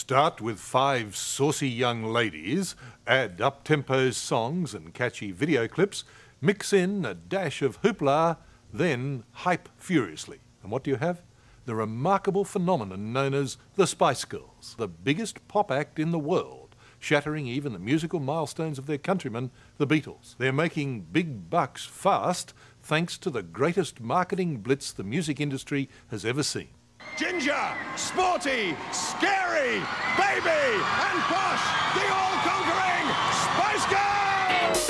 Start with 5 saucy young ladies, add up-tempo songs and catchy video clips, mix in a dash of hoopla, then hype furiously. And what do you have? The remarkable phenomenon known as the Spice Girls, the biggest pop act in the world, shattering even the musical milestones of their countrymen, the Beatles. They're making big bucks fast thanks to the greatest marketing blitz the music industry has ever seen. Ginger, sporty, scary, baby and posh, the all-conquering Spice Girls!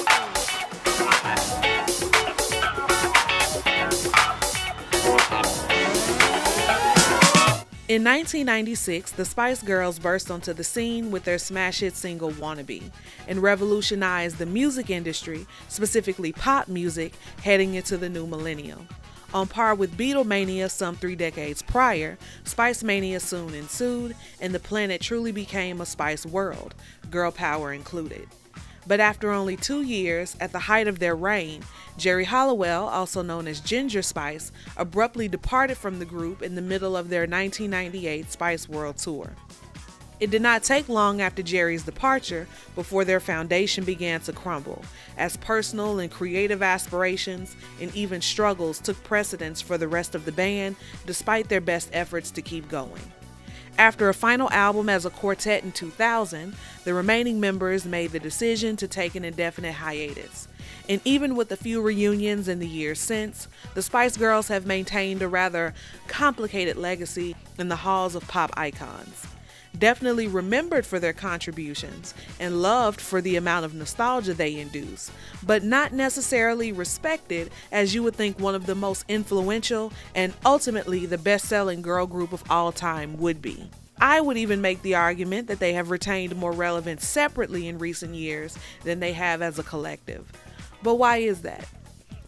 In 1996, the Spice Girls burst onto the scene with their smash hit single Wannabe and revolutionized the music industry, specifically pop music, heading into the new millennium. On par with Beatlemania some 3 decades prior, Spicemania soon ensued, and the planet truly became a spice world, girl power included. But after only 2 years, at the height of their reign, Geri Halliwell, also known as Ginger Spice, abruptly departed from the group in the middle of their 1998 Spice World Tour. It did not take long after Geri's departure before their foundation began to crumble, as personal and creative aspirations and even struggles took precedence for the rest of the band, despite their best efforts to keep going. After a final album as a quartet in 2000, the remaining members made the decision to take an indefinite hiatus. And even with a few reunions in the years since, the Spice Girls have maintained a rather complicated legacy in the halls of pop icons. Definitely remembered for their contributions and loved for the amount of nostalgia they induce, but not necessarily respected, as you would think one of the most influential and ultimately the best-selling girl group of all time would be. I would even make the argument that they have retained more relevance separately in recent years than they have as a collective. But why is that?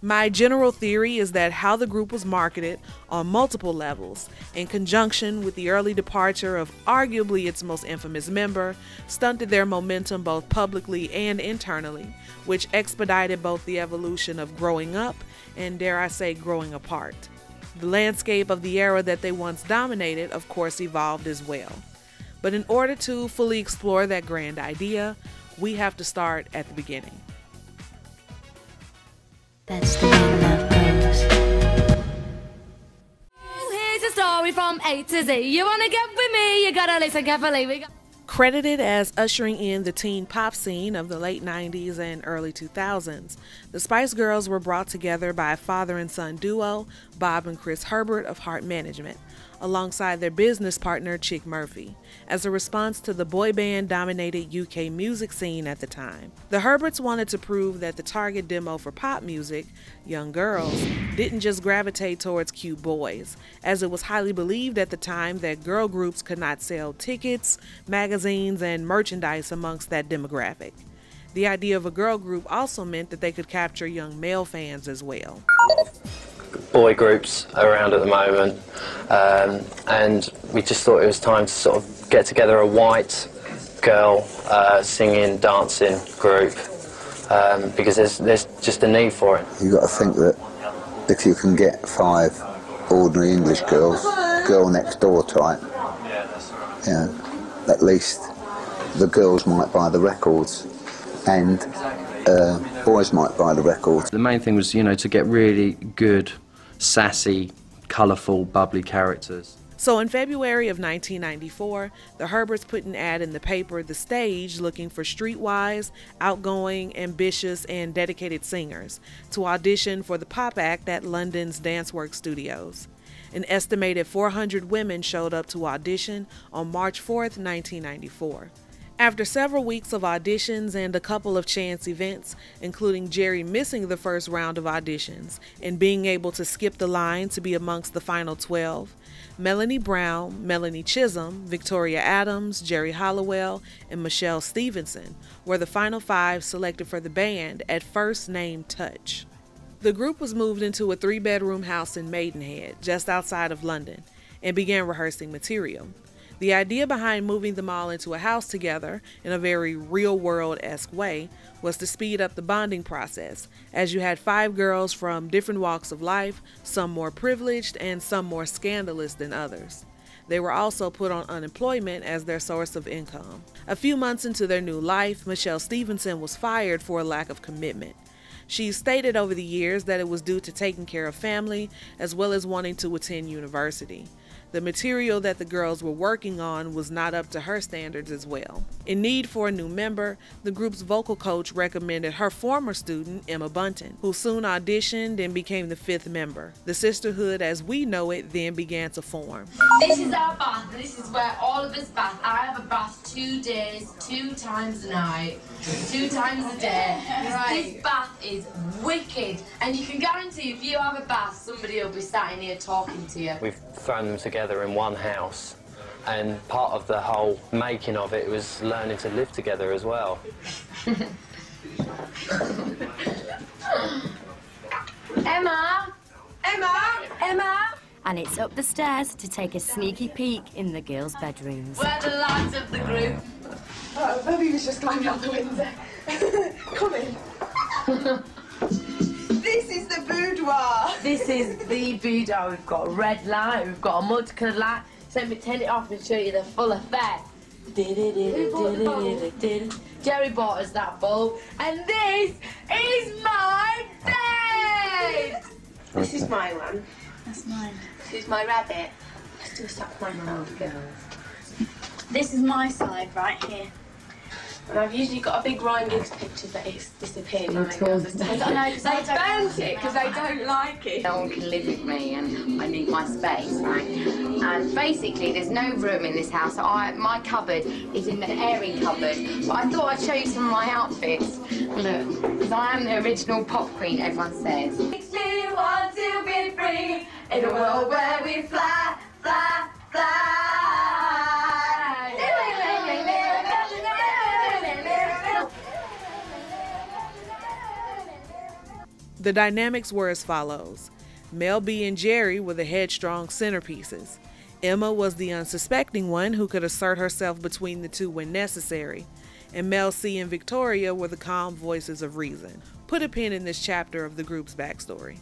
My general theory is that how the group was marketed on multiple levels, in conjunction with the early departure of arguably its most infamous member, stunted their momentum both publicly and internally, which expedited both the evolution of growing up and, dare I say, growing apart. The landscape of the era that they once dominated, of course, evolved as well. But in order to fully explore that grand idea, we have to start at the beginning. That's the way love goes. Here's a story from A to Z. You wanna get with me, you gotta listen carefully. Credited as ushering in the teen pop scene of the late 90s and early 2000s, the Spice Girls were brought together by a father and son duo, Bob and Chris Herbert of Heart Management, alongside their business partner Chick Murphy, as a response to the boy band dominated UK music scene at the time. The Herberts wanted to prove that the target demo for pop music, young girls, didn't just gravitate towards cute boys, as it was highly believed at the time that girl groups could not sell tickets, magazines, and merchandise amongst that demographic. The idea of a girl group also meant that they could capture young male fans as well. Boy groups around at the moment, and we just thought it was time to sort of get together a white girl singing, dancing group, because there's just a need for it. You've got to think that if you can get 5 ordinary English girls, girl next door type, you know, at least the girls might buy the records and boys might buy the records. The main thing was, you know, to get really good, sassy, colourful, bubbly characters. So in February of 1994, the Herberts put an ad in the paper, The Stage, looking for streetwise, outgoing, ambitious, and dedicated singers to audition for the pop act at London's Danceworks Studios. An estimated 400 women showed up to audition on March 4th, 1994. After several weeks of auditions and a couple of chance events, including Geri missing the first round of auditions and being able to skip the line to be amongst the final 12, Melanie Brown, Melanie Chisholm, Victoria Adams, Geri Halliwell, and Michelle Stevenson were the final 5 selected for the band at first name touch. The group was moved into a 3-bedroom house in Maidenhead, just outside of London, and began rehearsing material. The idea behind moving them all into a house together in a very real-world-esque way was to speed up the bonding process, as you had 5 girls from different walks of life, some more privileged and some more scandalous than others. They were also put on unemployment as their source of income. A few months into their new life, Michelle Stevenson was fired for a lack of commitment. She's stated over the years that it was due to taking care of family as well as wanting to attend university. The material that the girls were working on was not up to her standards as well. In need for a new member, the group's vocal coach recommended her former student, Emma Bunton, who soon auditioned and became the fifth member. The sisterhood as we know it then began to form. This is our bath, this is where all of us bath. I have a bath 2 days, 2 times a night, 2 times a day. Right. This bath is wicked, and you can guarantee if you have a bath, somebody will be sat in here talking to you. We've thrown them together in one house, and part of the whole making of it was learning to live together as well. Emma! Emma! Emma! And it's up the stairs to take a sneaky peek in the girls' bedrooms. We're the lads of the group. Oh, maybe he was just climbing out the window. Come in. This is the boudoir. This is the boudoir. We've got a red light, we've got a multicolored light. So let me turn it off and show you the full effect. Jerry bought us that bulb. And this is my bed. This is my one. That's mine. This is my rabbit. Let's do a sack mine around together. This is my side right here. And I've usually got a big Ryan Giggs picture, but it's disappeared. They burnt it because they don't like it. No one can live with me and I need my space, right? And basically there's no room in this house. My cupboard is in the airing cupboard, but I thought I'd show you some of my outfits. Look, because I am the original pop queen, everyone says. We want to be free in a world where we fly, fly, fly. The dynamics were as follows. Mel B and Jerry were the headstrong centerpieces. Emma was the unsuspecting one who could assert herself between the two when necessary. And Mel C and Victoria were the calm voices of reason. Put a pin in this chapter of the group's backstory.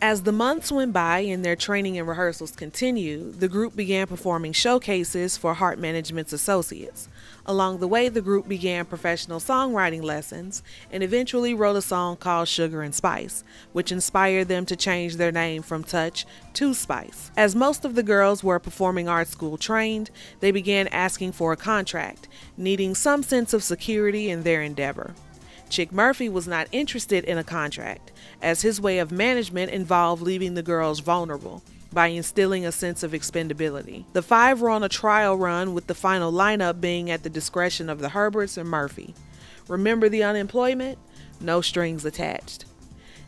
As the months went by and their training and rehearsals continued, the group began performing showcases for Heart Management's associates. Along the way, the group began professional songwriting lessons and eventually wrote a song called Sugar and Spice, which inspired them to change their name from Touch to Spice. As most of the girls were performing art school trained, they began asking for a contract, needing some sense of security in their endeavor. Chick Murphy was not interested in a contract, as his way of management involved leaving the girls vulnerable by instilling a sense of expendability. The 5 were on a trial run, with the final lineup being at the discretion of the Herberts and Murphy. Remember the unemployment? No strings attached.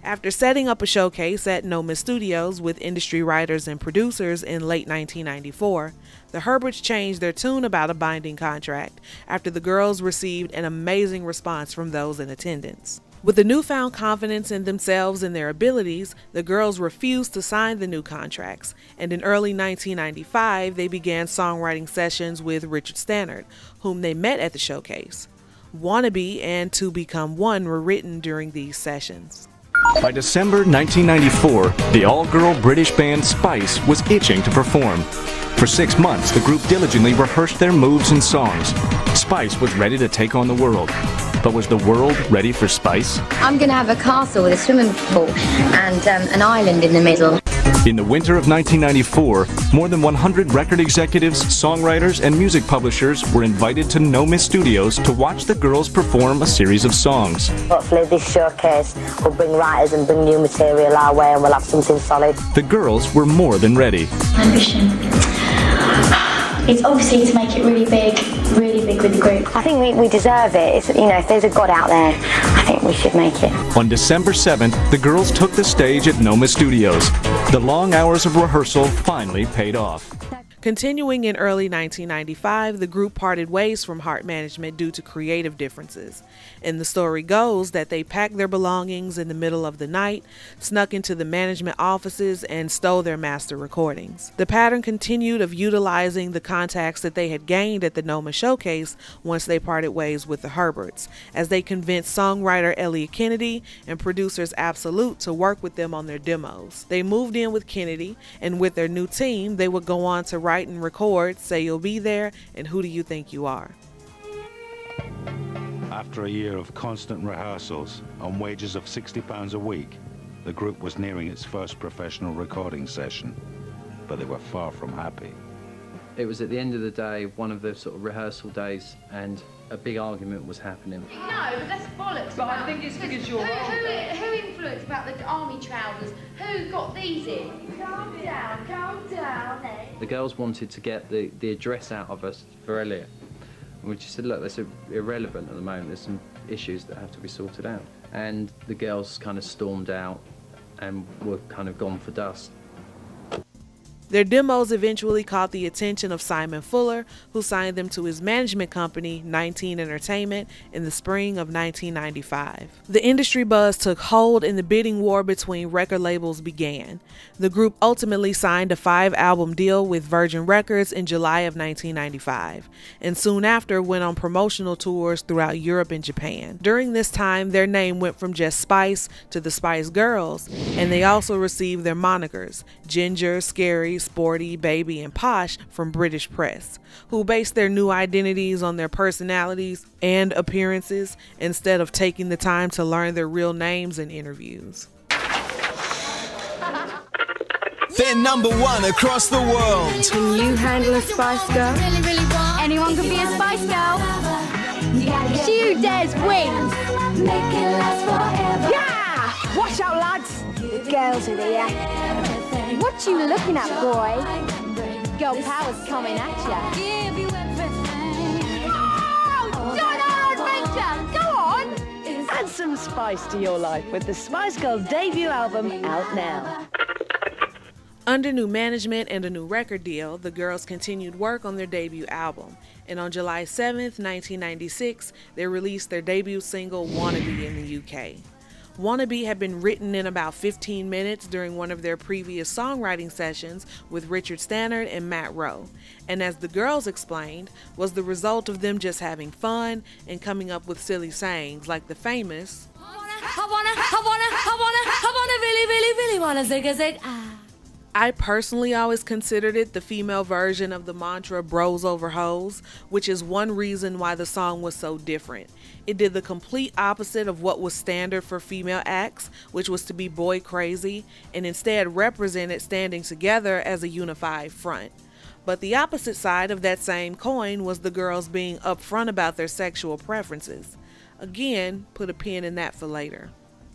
After setting up a showcase at Noma Studios with industry writers and producers in late 1994, the Herberts changed their tune about a binding contract after the girls received an amazing response from those in attendance. With a newfound confidence in themselves and their abilities, the girls refused to sign the new contracts, and in early 1995, they began songwriting sessions with Richard Stannard, whom they met at the showcase. Wannabe and To Become One were written during these sessions. By December 1994, the all-girl British band Spice was itching to perform. For 6 months, the group diligently rehearsed their moves and songs. Spice was ready to take on the world. But was the world ready for Spice? I'm going to have a castle with a swimming pool and an island in the middle. In the winter of 1994, more than 100 record executives, songwriters, and music publishers were invited to Noma Studios to watch the girls perform a series of songs. Hopefully this showcase will bring writers and bring new material our way, and we'll have something solid. The girls were more than ready. Ambition. It's obviously to make it really big with the group. I think we deserve it. It's, you know, if there's a God out there, I think we should make it. On December 7th, the girls took the stage at Noma Studios. The long hours of rehearsal finally paid off. Continuing in early 1995, the group parted ways from Heart Management due to creative differences. And the story goes that they packed their belongings in the middle of the night, snuck into the management offices, and stole their master recordings. The pattern continued of utilizing the contacts that they had gained at the Noma showcase once they parted ways with the Herberts, as they convinced songwriter Elliot Kennedy and producers Absolute to work with them on their demos. They moved in with Kennedy, and with their new team, they would go on to write and record Say You'll Be There and Who Do You Think You Are. After a year of constant rehearsals on wages of £60 a week, the group was nearing its first professional recording session, but they were far from happy. It was at the end of the day, one of the sort of rehearsal days, and a big argument was happening. No, but that's bollocks. But I think it's because you're who influenced about the army trousers? Who got these in? Calm down, calm down. The girls wanted to get the address out of us for Elliot. And we just said, look, that's irrelevant at the moment. There's some issues that have to be sorted out. And the girls kind of stormed out and were kind of gone for dust. Their demos eventually caught the attention of Simon Fuller, who signed them to his management company, 19 Entertainment, in the spring of 1995. The industry buzz took hold and the bidding war between record labels began. The group ultimately signed a 5-album deal with Virgin Records in July of 1995, and soon after went on promotional tours throughout Europe and Japan. During this time, their name went from just Spice to the Spice Girls, and they also received their monikers, Ginger, Scary, Sporty, Baby, and Posh from British press, who based their new identities on their personalities and appearances instead of taking the time to learn their real names in interviews. They're number one across the world. Can you handle a Spice Girl? Anyone can be a Spice Girl. She who dares wins. Make it last forever. Yeah! Watch out, lads. The girls are there. What you looking at, boy? Girl power's coming at you. Whoa! Join our adventure! Go on! Add some spice to your life with the Spice Girls' debut album out now. Under new management and a new record deal, the girls continued work on their debut album, and on July 7th, 1996, they released their debut single, Wannabe, in the UK. Wannabe had been written in about 15 minutes during one of their previous songwriting sessions with Richard Stannard and Matt Rowe, and as the girls explained, was the result of them just having fun and coming up with silly sayings like the famous I wanna zig-a-zig, ah. I personally always considered it the female version of the mantra bros over hoes, which is one reason why the song was so different. It did the complete opposite of what was standard for female acts, which was to be boy crazy, and instead represented standing together as a unified front. But the opposite side of that same coin was the girls being upfront about their sexual preferences. Again, put a pin in that for later.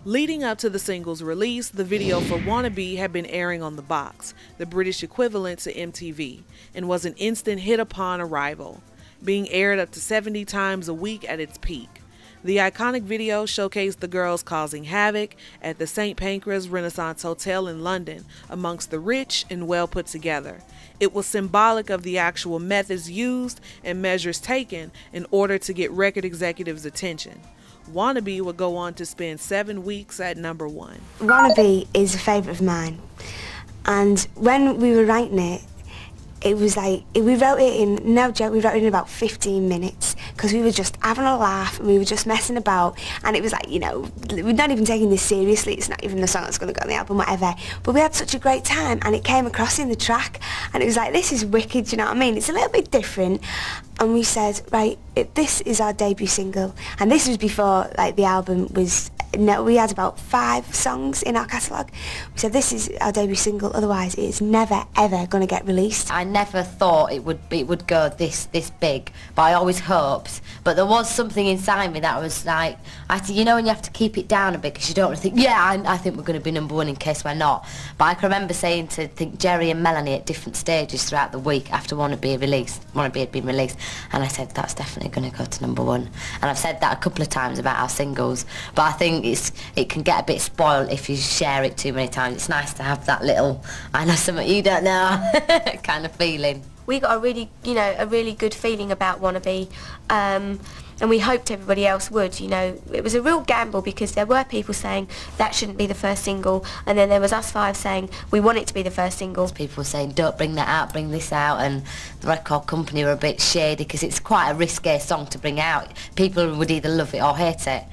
Leading up to the single's release, the video for Wannabe had been airing on The Box, the British equivalent to MTV, and was an instant hit upon arrival, being aired up to 70 times a week at its peak. The iconic video showcased the girls causing havoc at the St. Pancras Renaissance Hotel in London, amongst the rich and well put together. It was symbolic of the actual methods used and measures taken in order to get record executives' attention. Wannabe would go on to spend 7 weeks at number one. Wannabe is a favourite of mine, and when we were writing it, it was like, we wrote it in, no joke, we wrote it in about 15 minutes because we were just having a laugh and we were just messing about, and it was like, you know, we're not even taking this seriously, it's not even a song that's going to go on the album, whatever, but we had such a great time and it came across in the track and it was like, this is wicked, you know what I mean, it's a little bit different. And we said, right, this is our debut single, and this was before like the album was, no, we had about 5 songs in our catalogue. We said, this is our debut single, otherwise it's never ever going to get released. I never thought it would go this big, but I always hoped. But there was something inside me that was like, you know, when you have to keep it down a bit because you don't want to think, yeah, I think we're going to be number one in case we're not. But I can remember saying to Geri and Melanie at different stages throughout the week after Wannabe had been released, and I said, that's definitely going to go to number one. And I've said that a couple of times about our singles, but I think it can get a bit spoiled if you share it too many times. It's nice to have that little, I know something you don't know kind of feeling. we got a really, a really good feeling about Wannabe, and we hoped everybody else would, It was a real gamble because there were people saying that shouldn't be the first single, and then there was us five saying we want it to be the first single. People were saying don't bring that out, bring this out, and the record company were a bit shady because it's quite a risque song to bring out. People would either love it or hate it.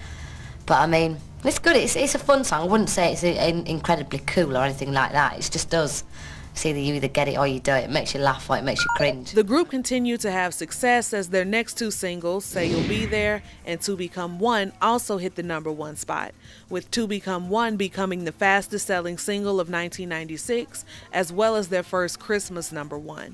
But I mean, it's good, it's a fun song. I wouldn't say it's incredibly cool or anything like that, it's just us. It's either you either get it or you don't. It makes you laugh or it makes you cringe. The group continued to have success as their next two singles, Say You'll Be There and To Become One, also hit the #1 spot, with To Become One becoming the fastest selling single of 1996, as well as their first Christmas #1.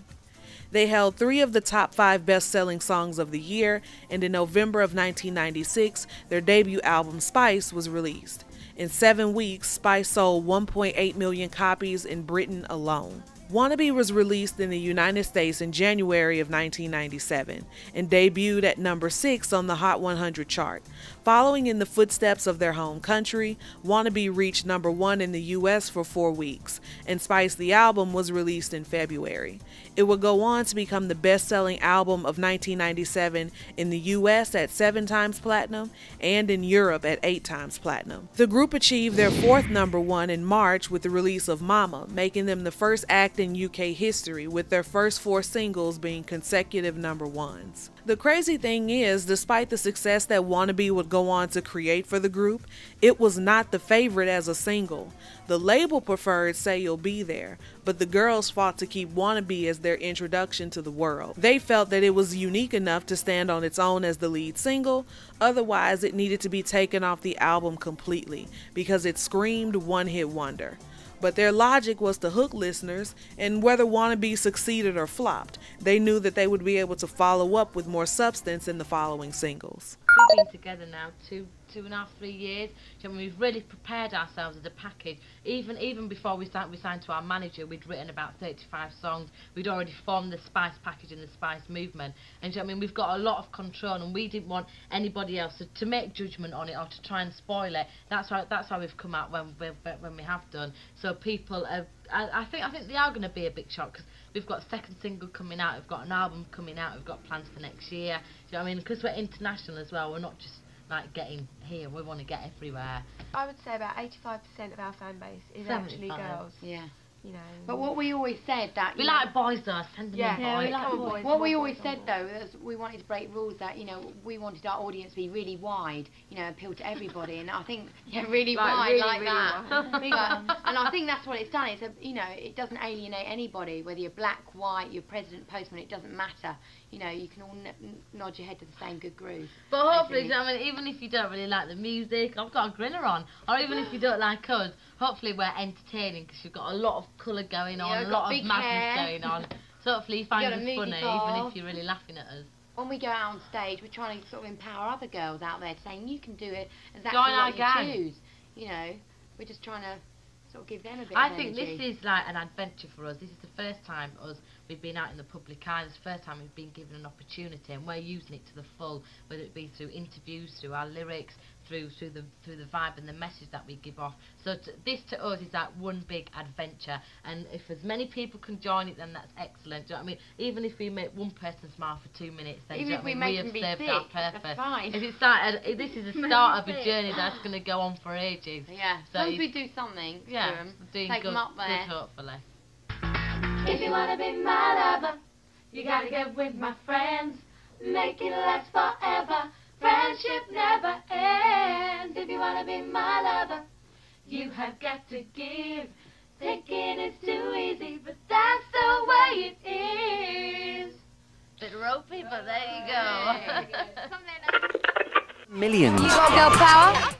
They held 3 of the top 5 best-selling songs of the year, and in November of 1996, their debut album Spice was released. In 7 weeks, Spice sold 1.8 million copies in Britain alone. Wannabe was released in the United States in January of 1997 and debuted at #6 on the Hot 100 chart. Following in the footsteps of their home country, Wannabe reached #1 in the US for 4 weeks, and Spice the Album was released in February. It would go on to become the best-selling album of 1997 in the US at 7 times platinum and in Europe at 8 times platinum. The group achieved their 4th #1 in March with the release of Mama, making them the first act in UK history with their first 4 singles being consecutive #1s. The crazy thing is, despite the success that Wannabe would go on to create for the group, it was not the favorite as a single. The label preferred Say You'll Be There, but the girls fought to keep Wannabe as their introduction to the world. They felt that it was unique enough to stand on its own as the lead single, otherwise it needed to be taken off the album completely because it screamed one-hit wonder. But their logic was to hook listeners, and whether Wannabe succeeded or flopped, they knew that they would be able to follow up with more substance in the following singles. We've been together now 2.5, 3 years, and we've really prepared ourselves as a package. Even before we signed to our manager, we'd written about 35 songs. We'd already formed the Spice package and the Spice movement, and we've got a lot of control, and we didn't want anybody else to make judgment on it or to try and spoil it. That's why we've come out when we have done. So people are, I think they are going to be a big shock, because we've got a second single coming out, we've got an album coming out, we've got plans for next year. Because we're international as well, we're not just like getting here, we want to get everywhere. I would say about 85% of our fan base is 75. Actually girls. Yeah. But what we always said that... We like boys though, send them in. Yeah, we like boys. What we always said though, is we wanted to break rules that, we wanted our audience to be really wide, appeal to everybody, and I think, really wide, like that. And I think that's what it's done, it doesn't alienate anybody, whether you're black, white, you're president, postman, it doesn't matter. You can all nod your head to the same good groove. But hopefully, even if you don't really like the music, I've got a grinner on, or even if you don't like us, hopefully we're entertaining, because you've got a lot of colour going on, a lot of madness going on. So hopefully you find it funny, even if you're really laughing at us. When we go out on stage, we're trying to sort of empower other girls out there, saying you can do it exactly what you choose. We're just trying to sort of give them a bit of energy. I think this is like an adventure for us. This is the first time we've been out in the public eye. This is the first time we've been given an opportunity, and we're using it to the full, whether it be through interviews, through our lyrics, through the vibe and the message that we give off. So this to us is that one big adventure, and if as many people can join it, then that's excellent. Do you know what I mean? Even if we make one person smile for 2 minutes, then even if we make them be sick, our purpose. That's fine. If it's like this is the start of a journey that's going to go on for ages. Yeah. So as we do something, yeah, doing take good, them up there. Good, hopefully. If you wanna be my lover, you gotta get with my friends. Make it last forever. Friendship never ends. If you wanna be my lover, you have got to give. Thinking it's too easy, but that's the way it is. Bit ropey, but there you go. Millions. You got girl power?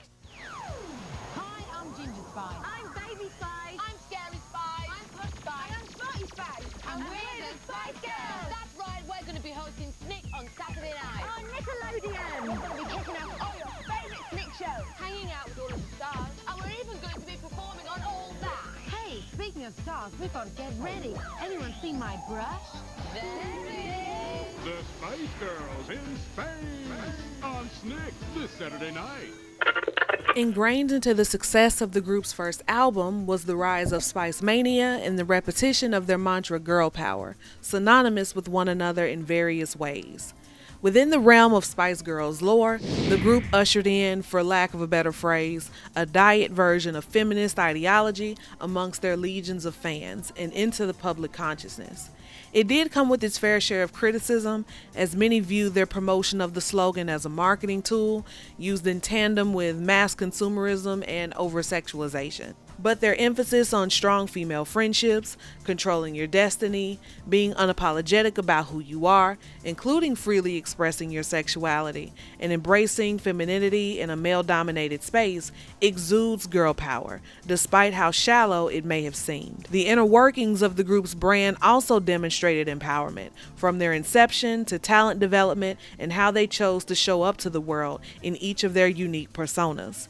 Hi, I'm Ginger Spice. I'm Baby Spice. I'm Scary Spice. I'm Puss Spice. I'm Smarty Spice. And we're the Spice Girls. That's right, we're going to be hosting Snick on Saturday night. On Nickelodeon. We're going to be kicking out all your favourite Snick shows, hanging out with all of the stars, and we're even going to be performing on all that. Hey, speaking of stars, we've got to get ready. Anyone seen my brush? There it is. The Spice Girls in Spain on Snick this Saturday night. Ingrained into the success of the group's first album was the rise of Spicemania and the repetition of their mantra girl power, synonymous with one another in various ways. Within the realm of Spice Girls lore, the group ushered in, for lack of a better phrase, a diet version of feminist ideology amongst their legions of fans and into the public consciousness. It did come with its fair share of criticism, as many viewed their promotion of the slogan as a marketing tool used in tandem with mass consumerism and over-sexualization. But their emphasis on strong female friendships, controlling your destiny, being unapologetic about who you are, including freely expressing your sexuality, and embracing femininity in a male-dominated space exudes girl power, despite how shallow it may have seemed. The inner workings of the group's brand also demonstrated empowerment, from their inception to talent development and how they chose to show up to the world in each of their unique personas.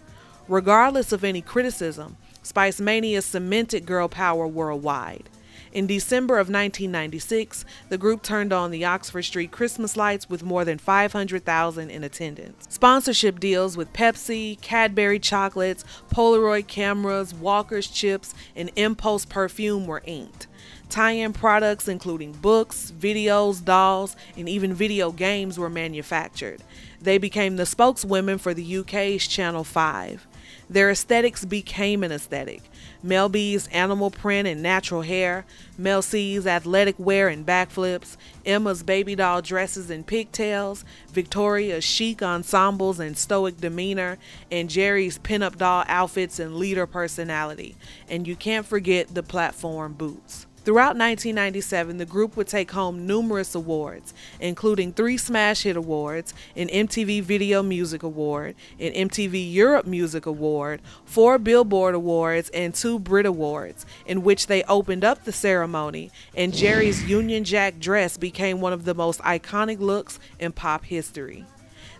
Regardless of any criticism, Spicemania cemented girl power worldwide. In December of 1996, the group turned on the Oxford Street Christmas lights with more than 500,000 in attendance. Sponsorship deals with Pepsi, Cadbury chocolates, Polaroid cameras, Walker's chips, and Impulse perfume were inked. Tie-in products including books, videos, dolls, and even video games were manufactured. They became the spokeswomen for the UK's Channel 5. Their aesthetics became an aesthetic. Mel B's animal print and natural hair, Mel C's athletic wear and backflips, Emma's baby doll dresses and pigtails, Victoria's chic ensembles and stoic demeanor, and Geri's pinup doll outfits and leader personality. And you can't forget the platform boots. Throughout 1997, the group would take home numerous awards, including 3 Smash Hit Awards, an MTV Video Music Award, an MTV Europe Music Award, 4 Billboard Awards, and 2 Brit Awards, in which they opened up the ceremony, and Geri's Union Jack dress became one of the most iconic looks in pop history.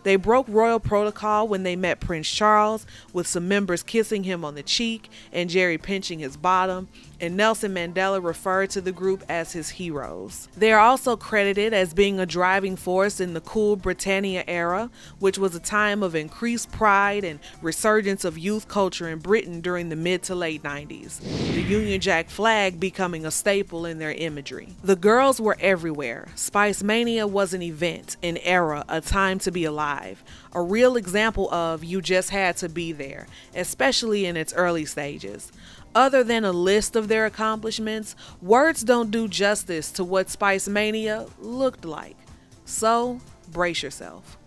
They broke royal protocol when they met Prince Charles, with some members kissing him on the cheek and Geri pinching his bottom, and Nelson Mandela referred to the group as his heroes. They are also credited as being a driving force in the cool Britannia era, which was a time of increased pride and resurgence of youth culture in Britain during the mid to late 90s, the Union Jack flag becoming a staple in their imagery. The girls were everywhere. Spicemania was an event, an era, a time to be alive, a real example of you just had to be there, especially in its early stages. Other than a list of their accomplishments, words don't do justice to what Spicemania looked like. So, brace yourself.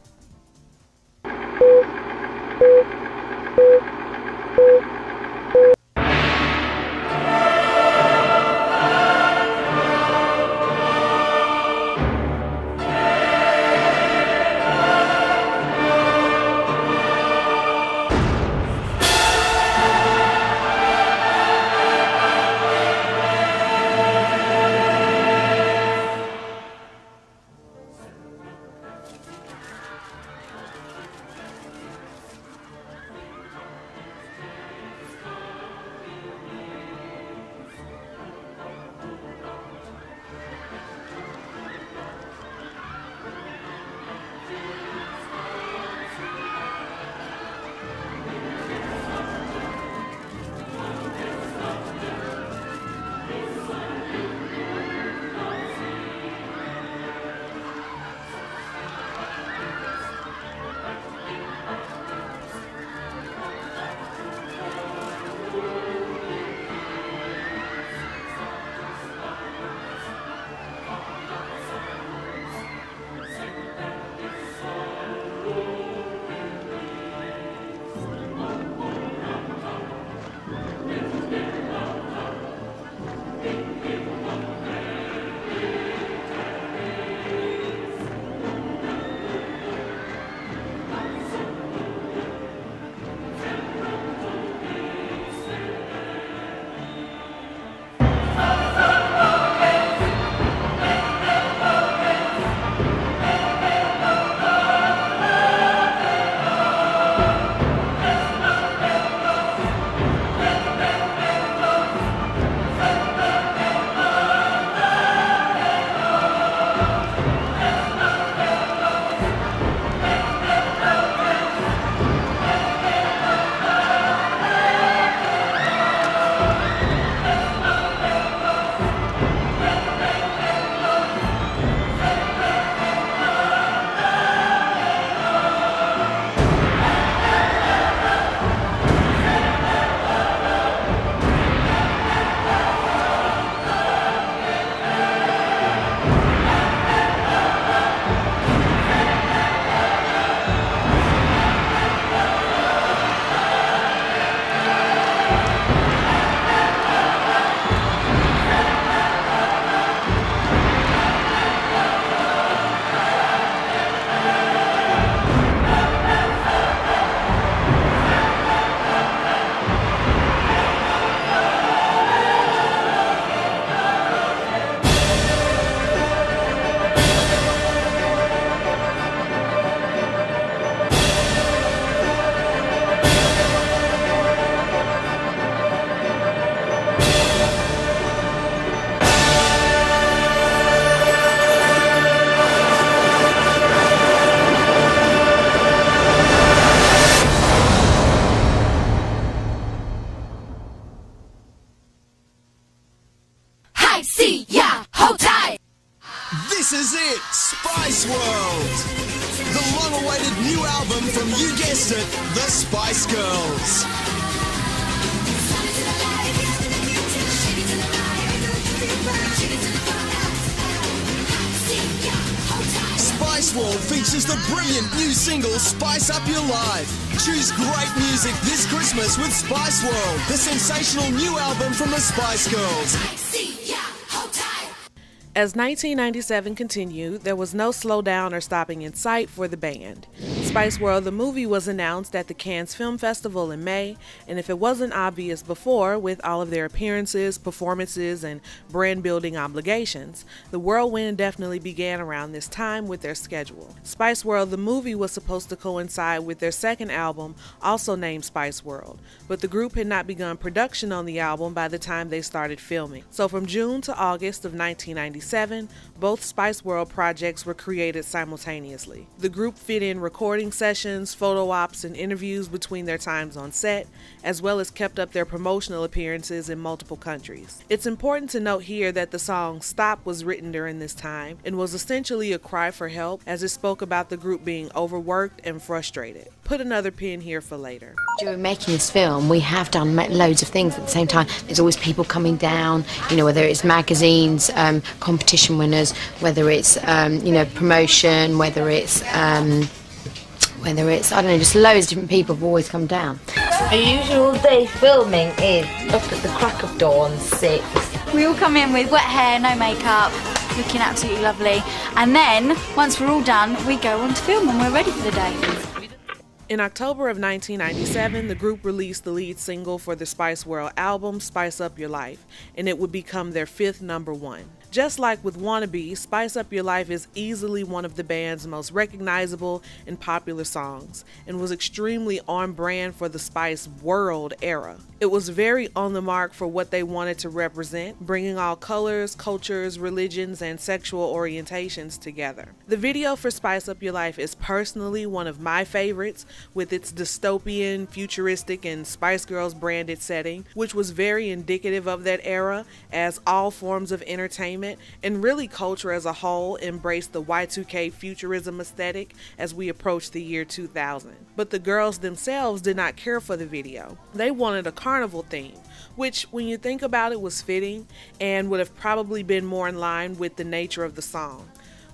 is it, Spice World! The long-awaited new album from, you guessed it, the Spice Girls. Spice World features the brilliant new single, Spice Up Your Life. Choose great music this Christmas with Spice World, the sensational new album from the Spice Girls. As 1997 continued, there was no slowdown or stopping in sight for the band. Spice World the movie was announced at the Cannes Film Festival in May, and if it wasn't obvious before, with all of their appearances, performances, and brand-building obligations, the whirlwind definitely began around this time with their schedule. Spice World the movie was supposed to coincide with their second album, also named Spice World, but the group had not begun production on the album by the time they started filming. So from June to August of 1997, both Spice World projects were created simultaneously. The group fit in recording sessions, photo ops, and interviews between their times on set, as well as kept up their promotional appearances in multiple countries. It's important to note here that the song Stop was written during this time and was essentially a cry for help, as it spoke about the group being overworked and frustrated. Put another pin here for later. During making this film, we have done loads of things at the same time. There's always people coming down, you know, whether it's magazines, competition winners, whether it's you know, promotion, whether it's, I don't know, just loads of different people have always come down. Our usual day filming is up at the crack of dawn, 6. We all come in with wet hair, no makeup, looking absolutely lovely, and then once we're all done, we go on to film and we're ready for the day. In October of 1997, the group released the lead single for the Spice World album, Spice Up Your Life, and it would become their 5th number 1. Just like with Wannabe, Spice Up Your Life is easily one of the band's most recognizable and popular songs, and was extremely on-brand for the Spice World era. It was very on the mark for what they wanted to represent, bringing all colors, cultures, religions, and sexual orientations together. The video for Spice Up Your Life is personally one of my favorites, with its dystopian, futuristic, and Spice Girls branded setting, which was very indicative of that era, as all forms of entertainment and really culture as a whole embraced the Y2K futurism aesthetic as we approached the year 2000. But the girls themselves did not care for the video. They wanted a carnival theme, which when you think about it was fitting and would have probably been more in line with the nature of the song.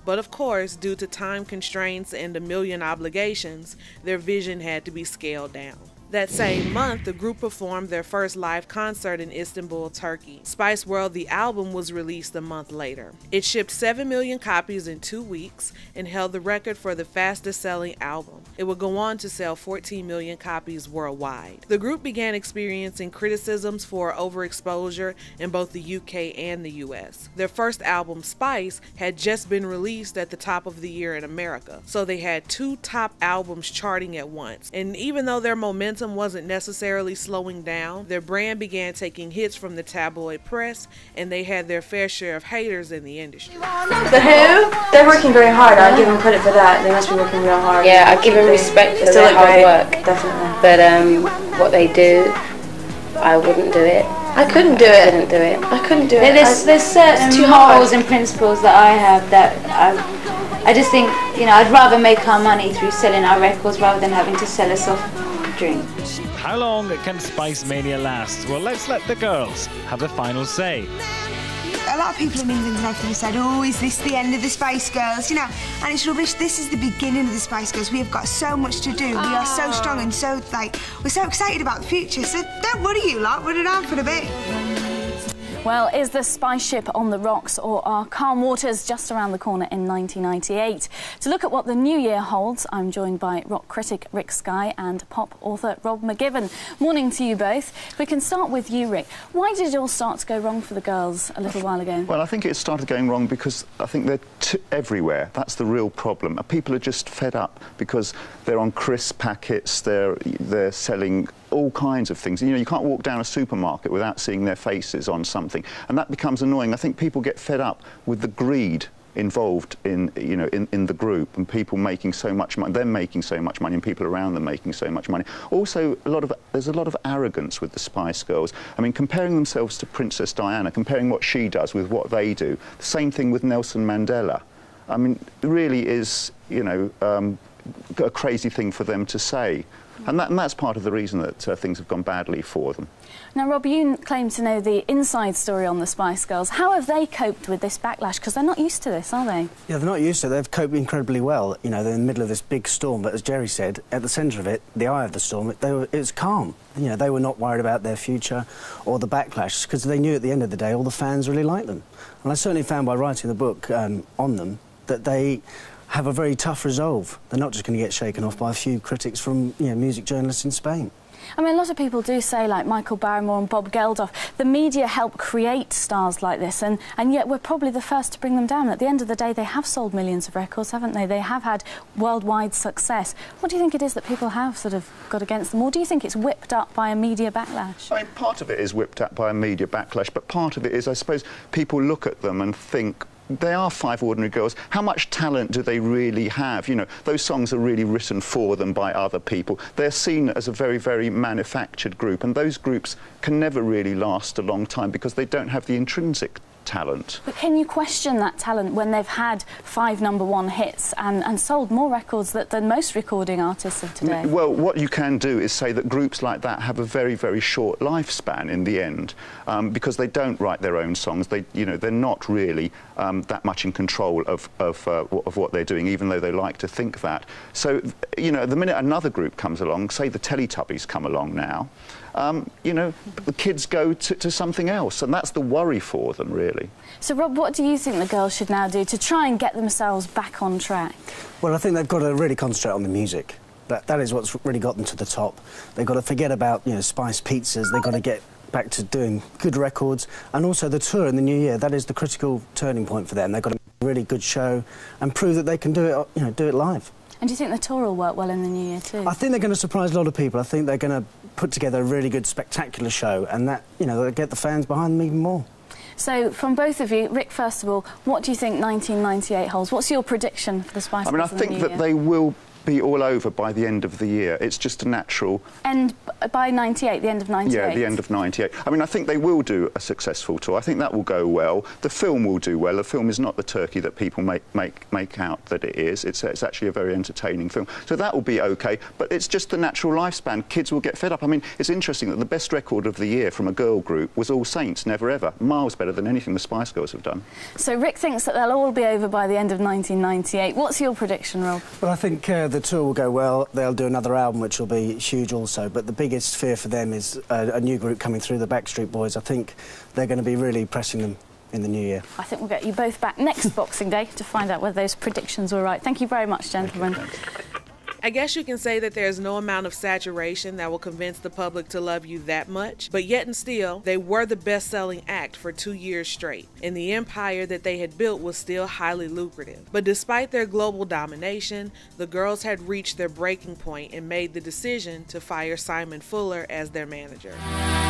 But of course, due to time constraints and a million obligations, their vision had to be scaled down. That same month, the group performed their first live concert in Istanbul, Turkey. Spice World, the album, was released a month later. It shipped 7 million copies in 2 weeks and held the record for the fastest selling album. It would go on to sell 14 million copies worldwide. The group began experiencing criticisms for overexposure in both the UK and the US. Their first album, Spice, had just been released at the top of the year in America, so they had 2 top albums charting at once. And even though their momentum wasn't necessarily slowing down, their brand began taking hits from the tabloid press, and they had their fair share of haters in the industry. The Who? They're working very hard. I give them credit for that. They must be working real hard. Yeah, I give them respect for their hard work. Definitely. But what they do, I wouldn't do it. I couldn't do it. I couldn't do it. I couldn't do it. There's certain morals and principles that I have that I just think, you know, I'd rather make our money through selling our records rather than having to sell us off. How long can Spicemania last? Well, let's let the girls have the final say. A lot of people in England have said, oh, is this the end of the Spice Girls? You know, and it's rubbish. This is the beginning of the Spice Girls. We have got so much to do. We are so strong and so, like, we're so excited about the future. So don't worry, you lot. Run around for a bit. Well, is the Spice Ship on the rocks, or are calm waters just around the corner in 1998? To look at what the new year holds, I'm joined by rock critic Rick Skye and pop author Rob McGibbon. Morning to you both. We can start with you, Rick. Why did it all start to go wrong for the girls a little while ago? Well, I think it started going wrong because I think they're everywhere. That's the real problem. People are just fed up because they're on crisp packets, they're selling all kinds of things. You know, you can't walk down a supermarket without seeing their faces on something, and that becomes annoying. I think people get fed up with the greed involved in, you know, in the group, and people making so much money, them making so much money, and people around them making so much money. Also, there's a lot of arrogance with the Spice Girls. I mean, comparing themselves to Princess Diana, comparing what she does with what they do. The same thing with Nelson Mandela. I mean, it really is, you know, a crazy thing for them to say. And that's part of the reason that things have gone badly for them. Now, Rob, you claim to know the inside story on the Spice Girls. How have they coped with this backlash? Because they're not used to this, are they? Yeah, they're not used to it. They've coped incredibly well. You know, they're in the middle of this big storm, but as Geri said, at the centre of it, the eye of the storm, it was calm. You know, they were not worried about their future or the backlash, because they knew at the end of the day all the fans really liked them. And I certainly found by writing the book on them that they have a very tough resolve. They're not just going to get shaken off by a few critics from, you know, music journalists in Spain. I mean, a lot of people do say, like Michael Barrymore and Bob Geldof, the media helped create stars like this, and yet we're probably the first to bring them down. At the end of the day, they have sold millions of records, haven't they? They have had worldwide success. What do you think it is that people have sort of got against them, or do you think it's whipped up by a media backlash? I mean, part of it is whipped up by a media backlash, but part of it is, I suppose, people look at them and think, they are five ordinary girls. How much talent do they really have? You know, those songs are really written for them by other people. They're seen as a very, very manufactured group, and those groups can never really last a long time because they don't have the intrinsic talent. But can you question that talent when they've had five number-one hits and sold more records than most recording artists of today? Well, what you can do is say that groups like that have a very, very short lifespan in the end, because they don't write their own songs. They, you know, they're not really that much in control of what they're doing, even though they like to think that. So, you know, the minute another group comes along, say the Teletubbies come along now, you know, the kids go to something else, and that's the worry for them, really. So, Rob, what do you think the girls should now do to try and get themselves back on track? Well, I think they've got to really concentrate on the music. That is what's really got them to the top. They've got to forget about, you know, Spice Pizzas. They've got to get back to doing good records, and also the tour in the new year. That is the critical turning point for them. They've got to make a really good show and prove that they can do it, you know, do it live. And do you think the tour will work well in the new year too? I think they're going to surprise a lot of people. I think they're going to put together a really good, spectacular show, and that, you know, they'll get the fans behind them even more. So, from both of you, Rick, first of all, what do you think 1998 holds? What's your prediction for the Spice Girls? I mean, I think that they will be all over by the end of the year. It's just a natural. And by 98, the end of 98? Yeah, the end of 98. I mean, I think they will do a successful tour. I think that will go well. The film will do well. The film is not the turkey that people make out that it is. It's actually a very entertaining film. So that will be okay, but it's just the natural lifespan. Kids will get fed up. I mean, it's interesting that the best record of the year from a girl group was All Saints, Never Ever. Miles better than anything the Spice Girls have done. So Rick thinks that they'll all be over by the end of 1998. What's your prediction, Rob? Well, I think the tour will go well. They'll do another album, which will be huge also. But the biggest fear for them is a new group coming through, the Backstreet Boys. I think they're going to be really pressing them in the new year. I think we'll get you both back next Boxing Day to find out whether those predictions were right. Thank you very much, gentlemen. I guess you can say that there's no amount of saturation that will convince the public to love you that much, but yet and still, they were the best-selling act for 2 years straight, and the empire that they had built was still highly lucrative. But despite their global domination, the girls had reached their breaking point and made the decision to fire Simon Fuller as their manager.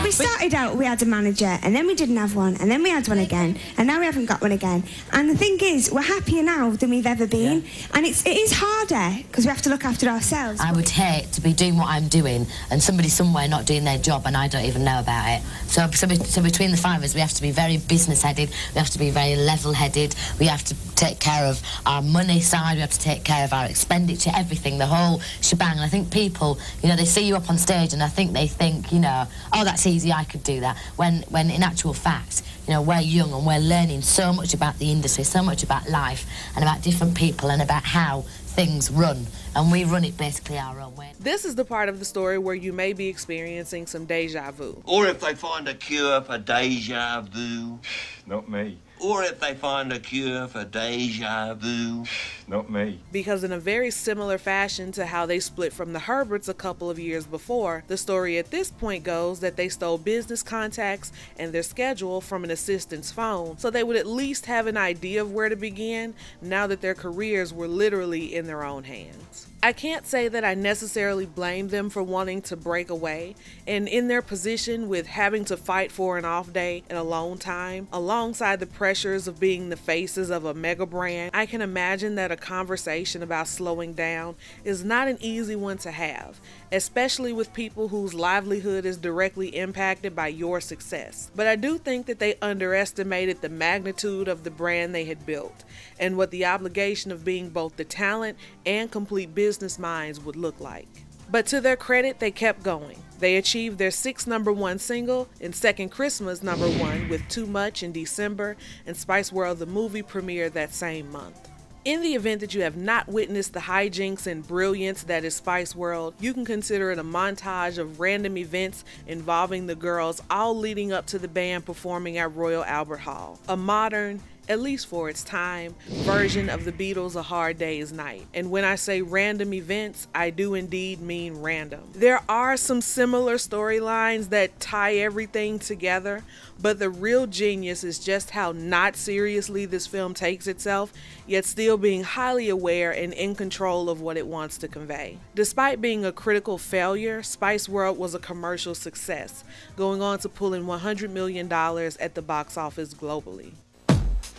We started out, we had a manager, and then we didn't have one, and then we had one again, and now we haven't got one again. And the thing is, we're happier now than we've ever been, and it is harder, because we have to look after ourselves. I would hate to be doing what I'm doing and somebody somewhere not doing their job and I don't even know about it. So between the five of us, we have to be very business-headed, we have to be very level-headed, we have to take care of our money side, we have to take care of our expenditure, everything, the whole shebang. And I think people, you know, they see you up on stage and I think they think, you know, oh, that's easy, I could do that. When in actual fact, you know, we're young and we're learning so much about the industry, so much about life and about different people and about how things run, and we run it basically our own way. This is the part of the story where you may be experiencing some deja vu. Or if they find a cure for deja vu. Not me. Or if they find a cure for deja vu. Not me. Because in a very similar fashion to how they split from the Herberts a couple of years before, the story at this point goes that they stole business contacts and their schedule from an assistant's phone, so they would at least have an idea of where to begin now that their careers were literally in their own hands. I can't say that I necessarily blame them for wanting to break away, and in their position with having to fight for an off day and alone time, alongside the pressures of being the faces of a mega brand, I can imagine that a conversation about slowing down is not an easy one to have, especially with people whose livelihood is directly impacted by your success. But I do think that they underestimated the magnitude of the brand they had built and what the obligation of being both the talent and complete business minds would look like. But to their credit, they kept going. They achieved their 6th #1 single and 2nd Christmas #1 with Too Much in December, and Spice World the Movie premiered that same month. In the event that you have not witnessed the hijinks and brilliance that is Spice World, you can consider it a montage of random events involving the girls, all leading up to the band performing at Royal Albert Hall. A modern, at least for its time, version of the Beatles' A Hard Day's Night. And when I say random events, I do indeed mean random. There are some similar storylines that tie everything together, but the real genius is just how not seriously this film takes itself, yet still being highly aware and in control of what it wants to convey. Despite being a critical failure, Spice World was a commercial success, going on to pull in $100 million at the box office globally.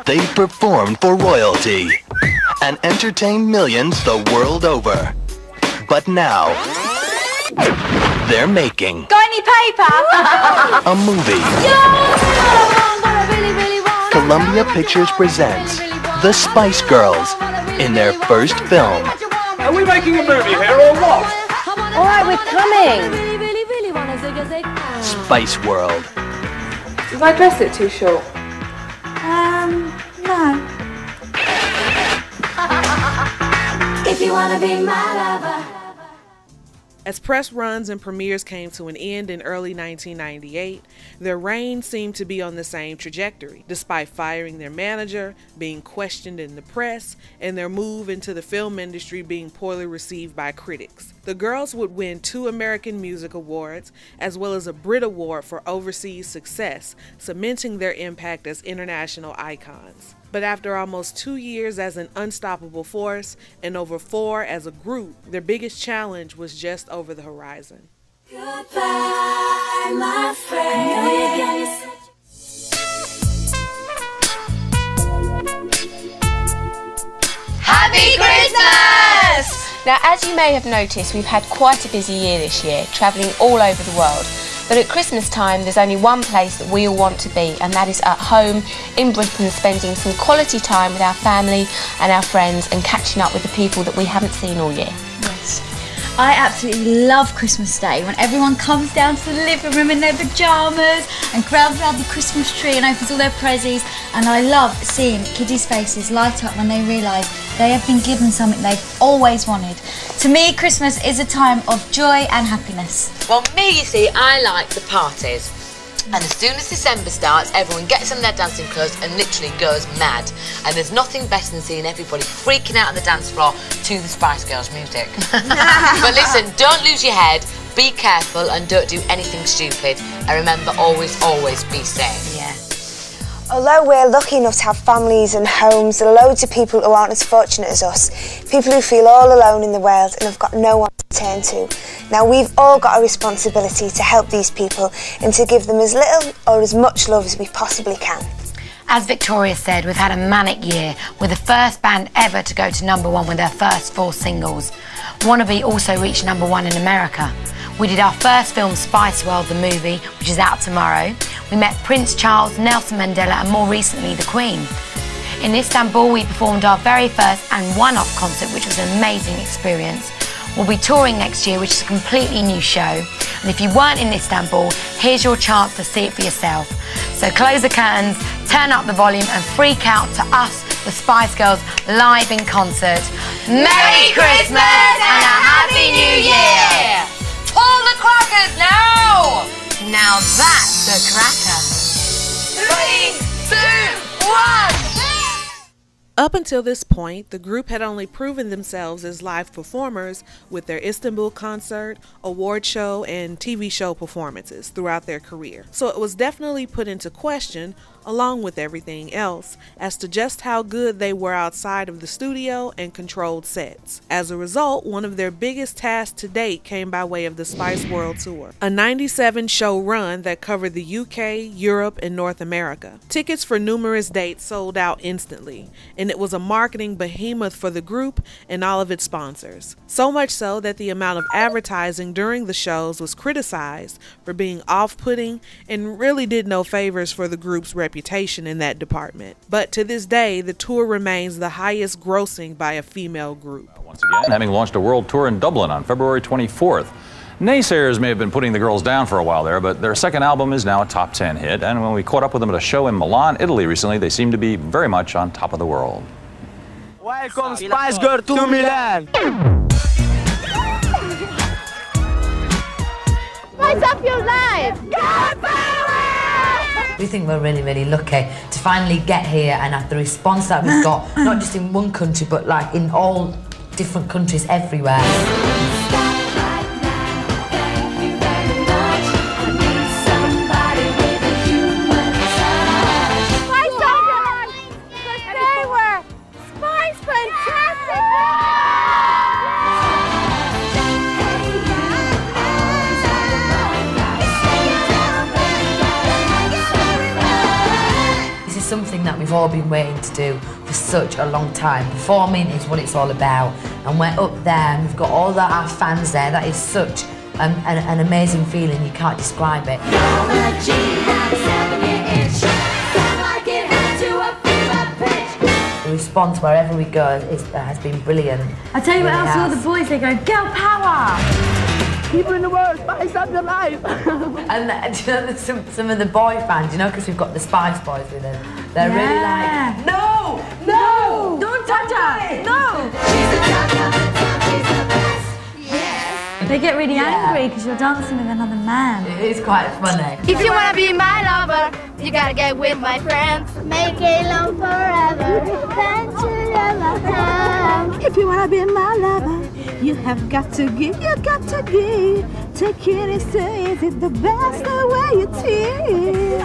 They performed for royalty and entertained millions the world over. But now, they're making... Got any paper? A movie. Columbia Pictures presents The Spice Girls in their first film. Are we making a movie here or what? All right, we're coming. Spice World. Is my dress too short? No. If you wanna be my lover. As press runs and premieres came to an end in early 1998, their reign seemed to be on the same trajectory, despite firing their manager, being questioned in the press, and their move into the film industry being poorly received by critics. The girls would win 2 American Music Awards, as well as a Brit Award for overseas success, cementing their impact as international icons. But after almost 2 years as an unstoppable force and over 4 as a group, their biggest challenge was just over the horizon. Goodbye, my friend. Happy Christmas! Now, as you may have noticed, we've had quite a busy year this year, travelling all over the world. But at Christmas time, there's only one place that we all want to be, and that is at home in Britain, spending some quality time with our family and our friends and catching up with the people that we haven't seen all year. Yes. I absolutely love Christmas Day, when everyone comes down to the living room in their pyjamas and crowds around the Christmas tree and opens all their prezzies, and I love seeing kiddies' faces light up when they realise they have been given something they've always wanted. To me, Christmas is a time of joy and happiness. Well, me, you see, I like the parties. And as soon as December starts, everyone gets in their dancing clothes and literally goes mad. And there's nothing better than seeing everybody freaking out on the dance floor to the Spice Girls music. But listen, don't lose your head, be careful, and don't do anything stupid. And remember, always be safe. Yeah. Although we're lucky enough to have families and homes, there are loads of people who aren't as fortunate as us. People who feel all alone in the world and have got no one to turn to. Now, we've all got a responsibility to help these people and to give them as little or as much love as we possibly can. As Victoria said, we've had a manic year. We're the first band ever to go to #1 with their first 4 singles. Wannabe also reached #1 in America. We did our first film, Spice World the Movie, which is out tomorrow. We met Prince Charles, Nelson Mandela, and more recently, the Queen. In Istanbul, we performed our very first and one-off concert, which was an amazing experience. We'll be touring next year, which is a completely new show. And if you weren't in Istanbul, here's your chance to see it for yourself. So close the curtains, turn up the volume, and freak out to us, the Spice Girls, live in concert. Merry Christmas and a Happy New Year! Pull the crackers now! Now that's a cracker. 3, 2, 1! Up until this point, the group had only proven themselves as live performers with their Istanbul concert, award show, and TV show performances throughout their career. So it was definitely put into question, along with everything else, as to just how good they were outside of the studio and controlled sets. As a result, one of their biggest tasks to date came by way of the Spice World Tour, a 97-show run that covered the UK, Europe, and North America. Tickets for numerous dates sold out instantly, and and it was a marketing behemoth for the group and all of its sponsors. So much so that the amount of advertising during the shows was criticized for being off-putting and really did no favors for the group's reputation in that department. But to this day, the tour remains the highest grossing by a female group. Once again, having launched a world tour in Dublin on February 24th, naysayers may have been putting the girls down for a while there, but their second album is now a top 10 hit, and when we caught up with them at a show in Milan, Italy recently, they seem to be very much on top of the world. Welcome Spice Girls to Milan! Spice Up Your Life! Go power! We think we're really, really lucky to finally get here and have the response that we've got, not just in one country, but like in all different countries everywhere. Something that we've all been waiting to do for such a long time. Performing is what it's all about, and we're up there and we've got all our fans there. That is such an amazing feeling, you can't describe it. The response wherever we go has been brilliant. I tell you what else, all the boys, they go, girl power! People in the world, spice up your life! And do you know, some of the boy fans, you know, because we've got the Spice Boys with them. They're really like, no! No! Don't touch her! No! She's the top, she's the best! Yes! They get really angry because you're dancing with another man. It is quite funny. If you want to be my lover, you gotta get with my friends. Make it long forever, then to love time. If you want to be my lover, you have got to give, you got to give. Take it easy, it's the best way it is.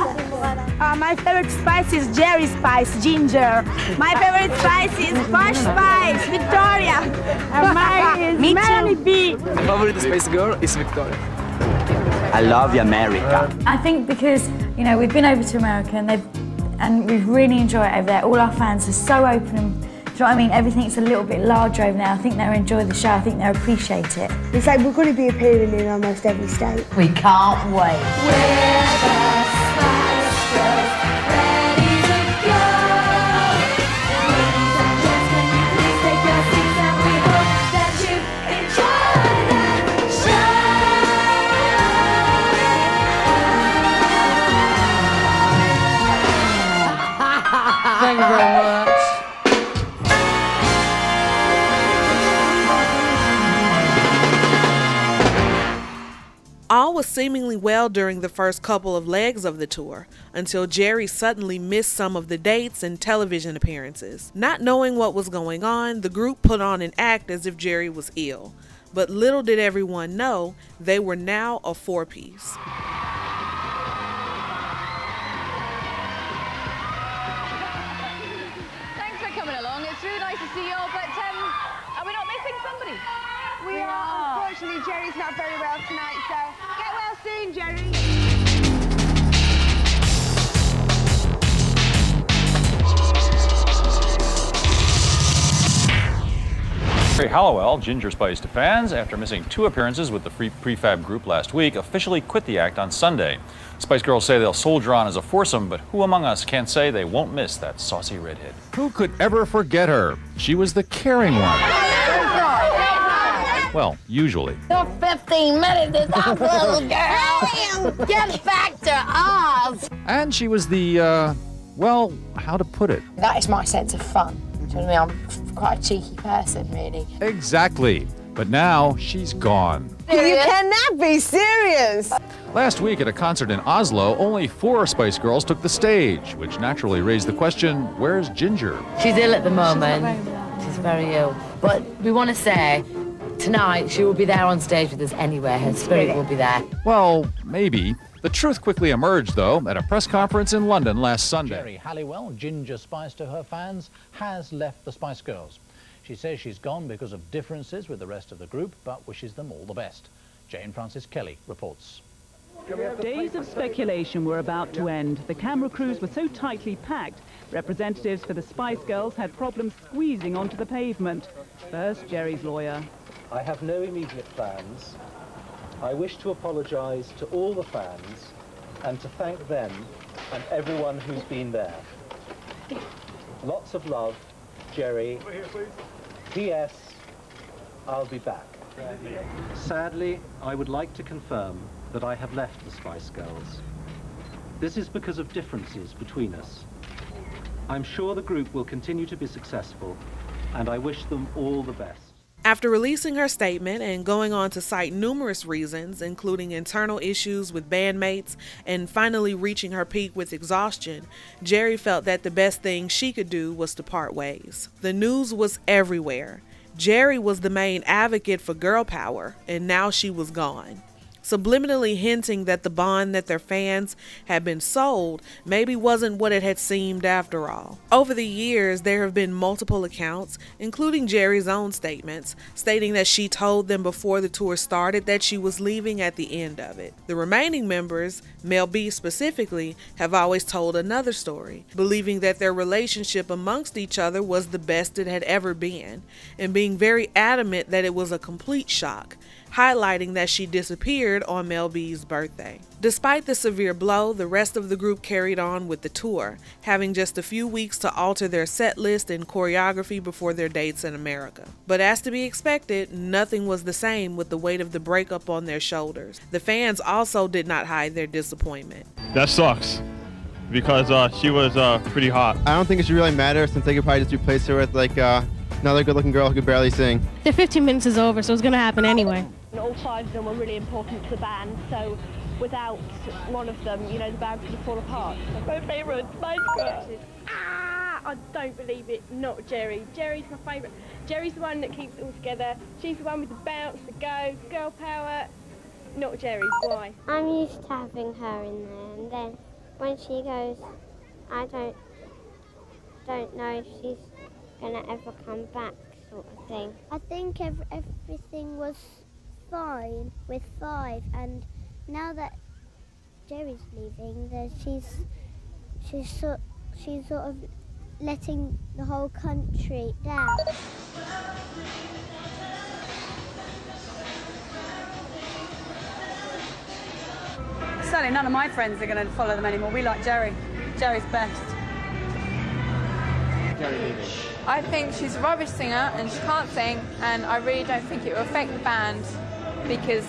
My favorite spice is Geri Spice, ginger. My favorite spice is Posh Spice, Victoria. And mine is Melanie B. My favorite Spice Girl is Victoria. I love America. I think because, you know, we've been over to America and we've really enjoyed it over there. All our fans are so open and, do you know what I mean? Everything's a little bit larger over there. I think they'll enjoy the show. I think they'll appreciate it. It's like we're going to be appearing in almost every state. We can't wait. We're the Spice Girls, ready to go. Ladies and gentlemen, please take your seats and we hope that you enjoy that show. Thank you very much. All was seemingly well during the first couple of legs of the tour, until Geri suddenly missed some of the dates and television appearances. Not knowing what was going on, the group put on an act as if Geri was ill. But little did everyone know, they were now a four-piece. Thanks for coming along, it's really nice to see you all, but are we not missing somebody? We are. Unfortunately, Geri's not very well tonight, so get well soon, Geri. Geri Halliwell, ginger spice to fans, after missing two appearances with the free prefab group last week, officially quit the act on Sunday. Spice Girls say they'll soldier on as a foursome, but who among us can't say they won't miss that saucy redhead? Who could ever forget her? She was the caring one. Well, usually. Your 15 minutes is up, little girl. William, get back to Oz. And she was the, well, how to put it? That is my sense of fun. Do you know what I mean? I'm quite a cheeky person, really. Exactly. But now she's gone. You cannot be serious. Last week at a concert in Oslo, only 4 Spice Girls took the stage, which naturally raised the question, where's Ginger? She's ill at the moment. She's very ill. But we want to say, tonight, she will be there on stage with us anywhere. Her spirit will be there. Well, maybe. The truth quickly emerged, though, at a press conference in London last Sunday. Geri Halliwell, ginger spice to her fans, has left the Spice Girls. She says she's gone because of differences with the rest of the group, but wishes them all the best. Jane Francis Kelly reports. Days of speculation were about to end. The camera crews were so tightly packed, representatives for the Spice Girls had problems squeezing onto the pavement. First, Geri's lawyer. I have no immediate plans. I wish to apologise to all the fans and to thank them and everyone who's been there. Lots of love, Geri. P.S. I'll be back. Sadly, I would like to confirm that I have left the Spice Girls. This is because of differences between us. I'm sure the group will continue to be successful, and I wish them all the best. After releasing her statement and going on to cite numerous reasons, including internal issues with bandmates and finally reaching her peak with exhaustion, Geri felt that the best thing she could do was to part ways. The news was everywhere. Geri was the main advocate for girl power, and now she was gone, subliminally hinting that the bond that their fans had been sold maybe wasn't what it had seemed after all. Over the years, there have been multiple accounts, including Geri's own statements, stating that she told them before the tour started that she was leaving at the end of it. The remaining members, Mel B specifically, have always told another story, believing that their relationship amongst each other was the best it had ever been, and being very adamant that it was a complete shock, highlighting that she disappeared on Mel B's birthday. Despite the severe blow, the rest of the group carried on with the tour, having just a few weeks to alter their set list and choreography before their dates in America. But as to be expected, nothing was the same with the weight of the breakup on their shoulders. The fans also did not hide their disappointment. That sucks, because she was pretty hot. I don't think it should really matter, since they could probably just replace her with like another good-looking girl who could barely sing. Their 15 minutes is over, so it's gonna happen anyway. All five of them were really important to the band, so without one of them, you know, the band could have fallen apart. My favourite, Spice Girls. Ah, I don't believe it, not Geri. Geri's my favourite. Geri's the one that keeps it all together. She's the one with the bounce, the go, girl power. Not Geri, why? I'm used to having her in there, and then when she goes, I don't know if she's gonna ever come back, sort of thing. I think everything was fine with five, and now that Geri's leaving, that she's sort of letting the whole country down. Certainly none of my friends are going to follow them anymore. We like Geri. Geri's best. Geri leaving. I think she's a rubbish singer and she can't sing, and I really don't think it will affect the band, because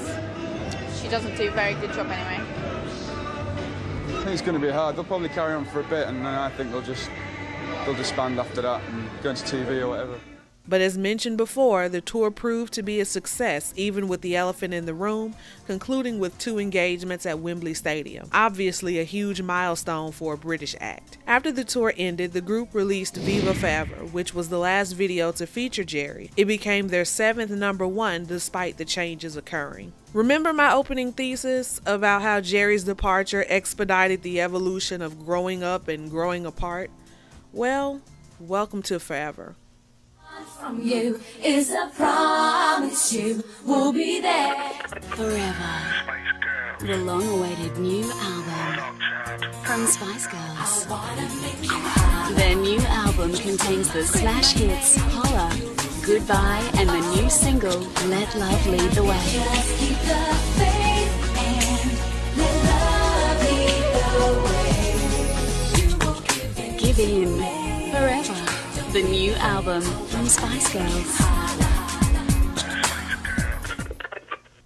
she doesn't do a very good job anyway. I think it's going to be hard. They'll probably carry on for a bit, and then I think they'll disband after that and go into TV or whatever. But as mentioned before, the tour proved to be a success, even with the elephant in the room, concluding with 2 engagements at Wembley Stadium, obviously a huge milestone for a British act. After the tour ended, the group released Viva Forever, which was the last video to feature Geri. It became their 7th number 1 despite the changes occurring. Remember my opening thesis about how Geri's departure expedited the evolution of growing up and growing apart? Well, welcome to Forever. From you is a promise you will be there forever. The long-awaited new album from Spice Girls. Their new album contains the smash hits Holler, Goodbye, and the new single Let Love Lead the Way. Give in forever. The new album from Spice Girls.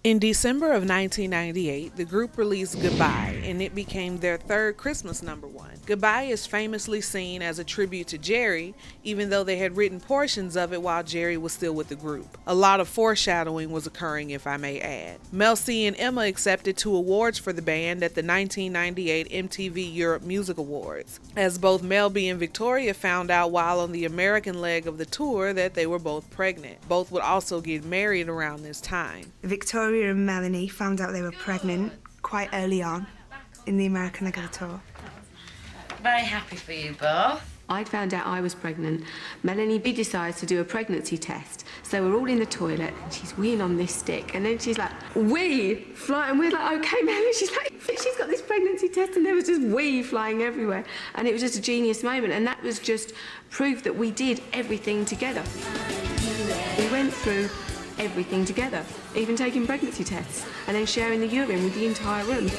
In December of 1998, the group released Goodbye, and it became their 3rd Christmas number 1. Goodbye is famously seen as a tribute to Geri, even though they had written portions of it while Geri was still with the group. A lot of foreshadowing was occurring, if I may add. Mel C and Emma accepted 2 awards for the band at the 1998 MTV Europe Music Awards, as both Mel B and Victoria found out while on the American leg of the tour that they were both pregnant. Both would also get married around this time. Victoria and Melanie found out they were pregnant quite early on in the American leg of the tour. Very happy for you both. I'd found out I was pregnant. Melanie B decides to do a pregnancy test. So we're all in the toilet, and she's weeing on this stick, and then she's like, wee, fly, and we're like, okay, Melanie, she's like, she's got this pregnancy test, and there was just wee flying everywhere. And it was just a genius moment, and that was just proof that we did everything together. We went through everything together, even taking pregnancy tests, and then sharing the urine with the entire room.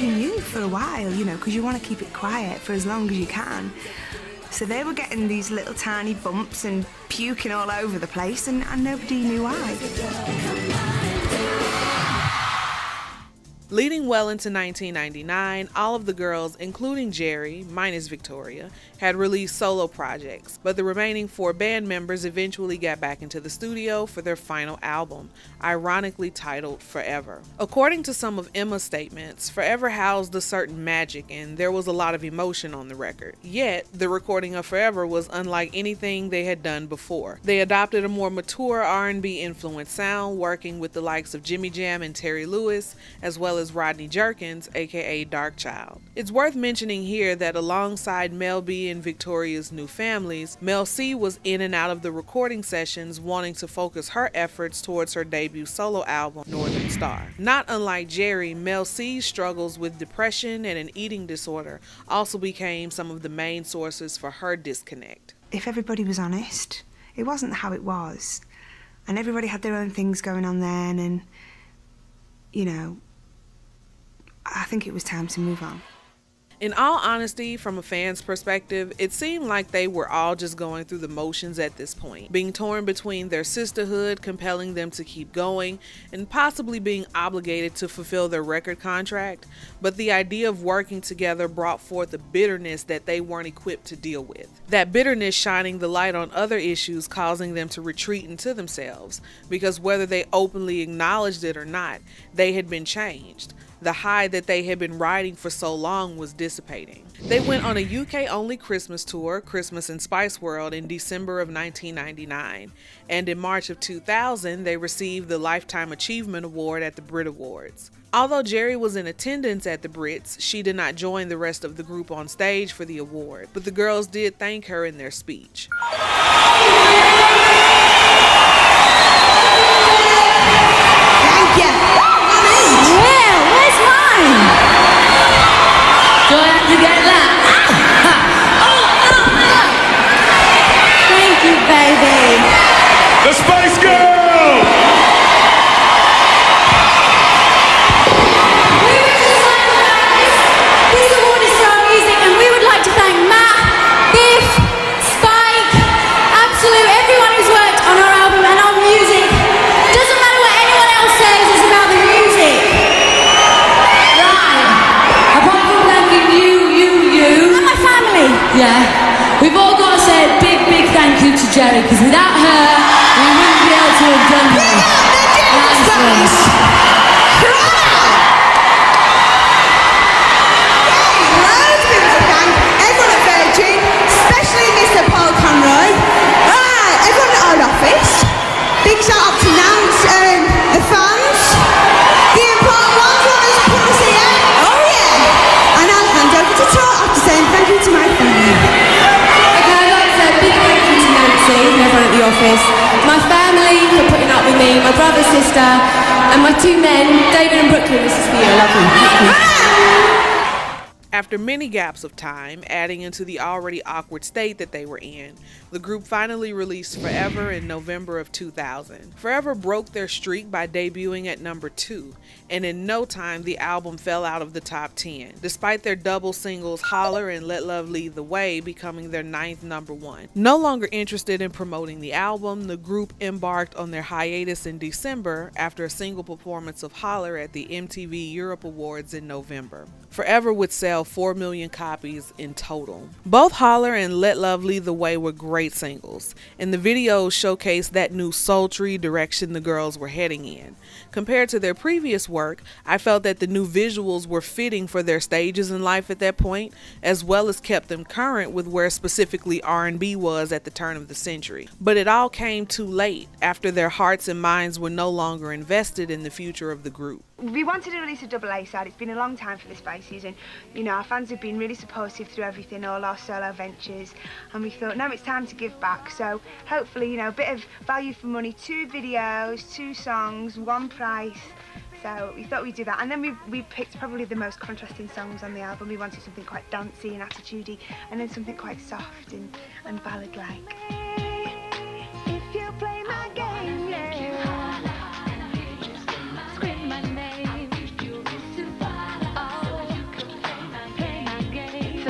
You knew for a while, you know, because you want to keep it quiet for as long as you can. So they were getting these little tiny bumps and puking all over the place, and nobody knew why. Leading well into 1999, all of the girls, including Geri, minus Victoria, had released solo projects, but the remaining 4 band members eventually got back into the studio for their final album, ironically titled Forever. According to some of Emma's statements, Forever housed a certain magic and there was a lot of emotion on the record. Yet, the recording of Forever was unlike anything they had done before. They adopted a more mature R&B influenced sound, working with the likes of Jimmy Jam and Terry Lewis, as well as Rodney Jerkins, aka Dark Child. It's worth mentioning here that alongside Mel B and Victoria's new families, Mel C was in and out of the recording sessions, wanting to focus her efforts towards her debut solo album, Northern Star. Not unlike Geri, Mel C's struggles with depression and an eating disorder also became some of the main sources for her disconnect. If everybody was honest, it wasn't how it was. And everybody had their own things going on then, and, you know, I think it was time to move on. In all honesty, from a fan's perspective, it seemed like they were all just going through the motions at this point, being torn between their sisterhood, compelling them to keep going, and possibly being obligated to fulfill their record contract, but the idea of working together brought forth a bitterness that they weren't equipped to deal with. That bitterness shining the light on other issues, causing them to retreat into themselves, because whether they openly acknowledged it or not, they had been changed. The high that they had been riding for so long was dissipating. They went on a UK-only Christmas tour, Christmas in Spice World, in December of 1999. And in March of 2000, they received the Lifetime Achievement Award at the Brit Awards. Although Geri was in attendance at the Brits, she did not join the rest of the group on stage for the award, but the girls did thank her in their speech. The Spice Girl! We would just like to thank, this award is for our music, and we would like to thank Matt, Biff, Spike, Absolute, everyone who's worked on our album and our music. Doesn't matter what anyone else says, it's about the music. Right. Apart from thanking you. And my family. Yeah. We've all got to say a big, big thank you to Geri, because without her, my family for putting up with me, my brother, sister, and my 2 men, David and Brooklyn. This is for you. I love you. After many gaps of time, adding into the already awkward state that they were in, the group finally released Forever in November of 2000. Forever broke their streak by debuting at number 2, and in no time the album fell out of the top 10, despite their double singles Holler and Let Love Lead the Way becoming their 9th number 1. No longer interested in promoting the album, the group embarked on their hiatus in December after a single performance of Holler at the MTV Europe Awards in November. Forever would sell 4 million copies in total. Both Holler and Let Love Lead the Way were great singles, and the videos showcased that new sultry direction the girls were heading in. Compared to their previous work, work. I felt that the new visuals were fitting for their stages in life at that point, as well as kept them current with where specifically R&B was at the turn of the century. But it all came too late, after their hearts and minds were no longer invested in the future of the group. We wanted to release a double-A side. It's been a long time for the Spice season. You know, our fans have been really supportive through everything, all our solo ventures, and we thought, now it's time to give back. So hopefully, you know, a bit of value for money, 2 videos, 2 songs, 1 price. So we thought we'd do that. And then we picked probably the most contrasting songs on the album. We wanted something quite dancey and attitudey, and then something quite soft and ballad-like. If you play my game,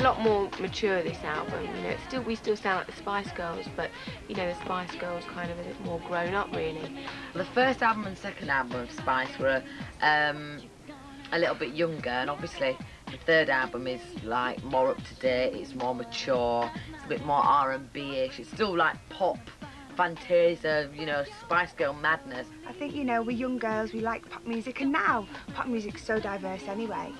a lot more mature, this album. You know, it's still, we still sound like the Spice Girls, but you know, the Spice Girls kind of a bit more grown up, really. The first album and second album of Spice were a little bit younger, and obviously the third album is like more up to date. It's more mature. It's a bit more R&B-ish. It's still like pop, Fantasia, you know, Spice Girl madness. I think, you know, we're young girls. We like pop music, and now pop music's so diverse anyway.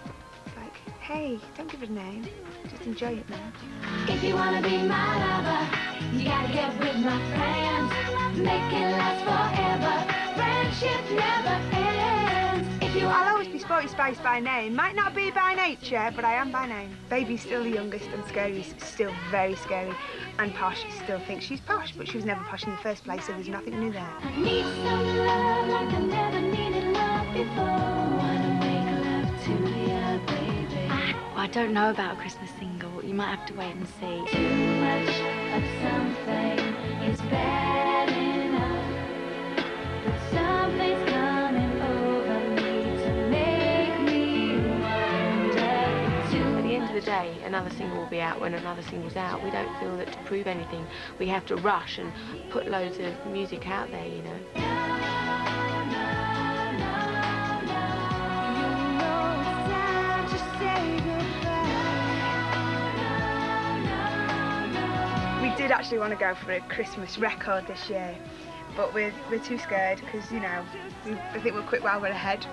Hey, don't give it a name. Just enjoy it now. If you wanna be my lover, you gotta get with my friends. Make it last forever. Friendship never ends. If you I'll always be Sporty Spice by name. Might not be by nature, but I am by name. Baby's still the youngest, and Scary's still very scary. And Posh still thinks she's posh, but she was never posh in the first place, so there's nothing new there. I need some love like I never needed love before. Wanna make love to the other. I don't know about a Christmas single. You might have to wait and see. Too much of something is bad enough, but something's coming over me to make me wonder. At the end of the day, another single will be out when another single's out. We don't feel that to prove anything, we have to rush and put loads of music out there, you know. I did actually want to go for a Christmas record this year, but we're too scared because, you know, I think we'll quit while we're ahead.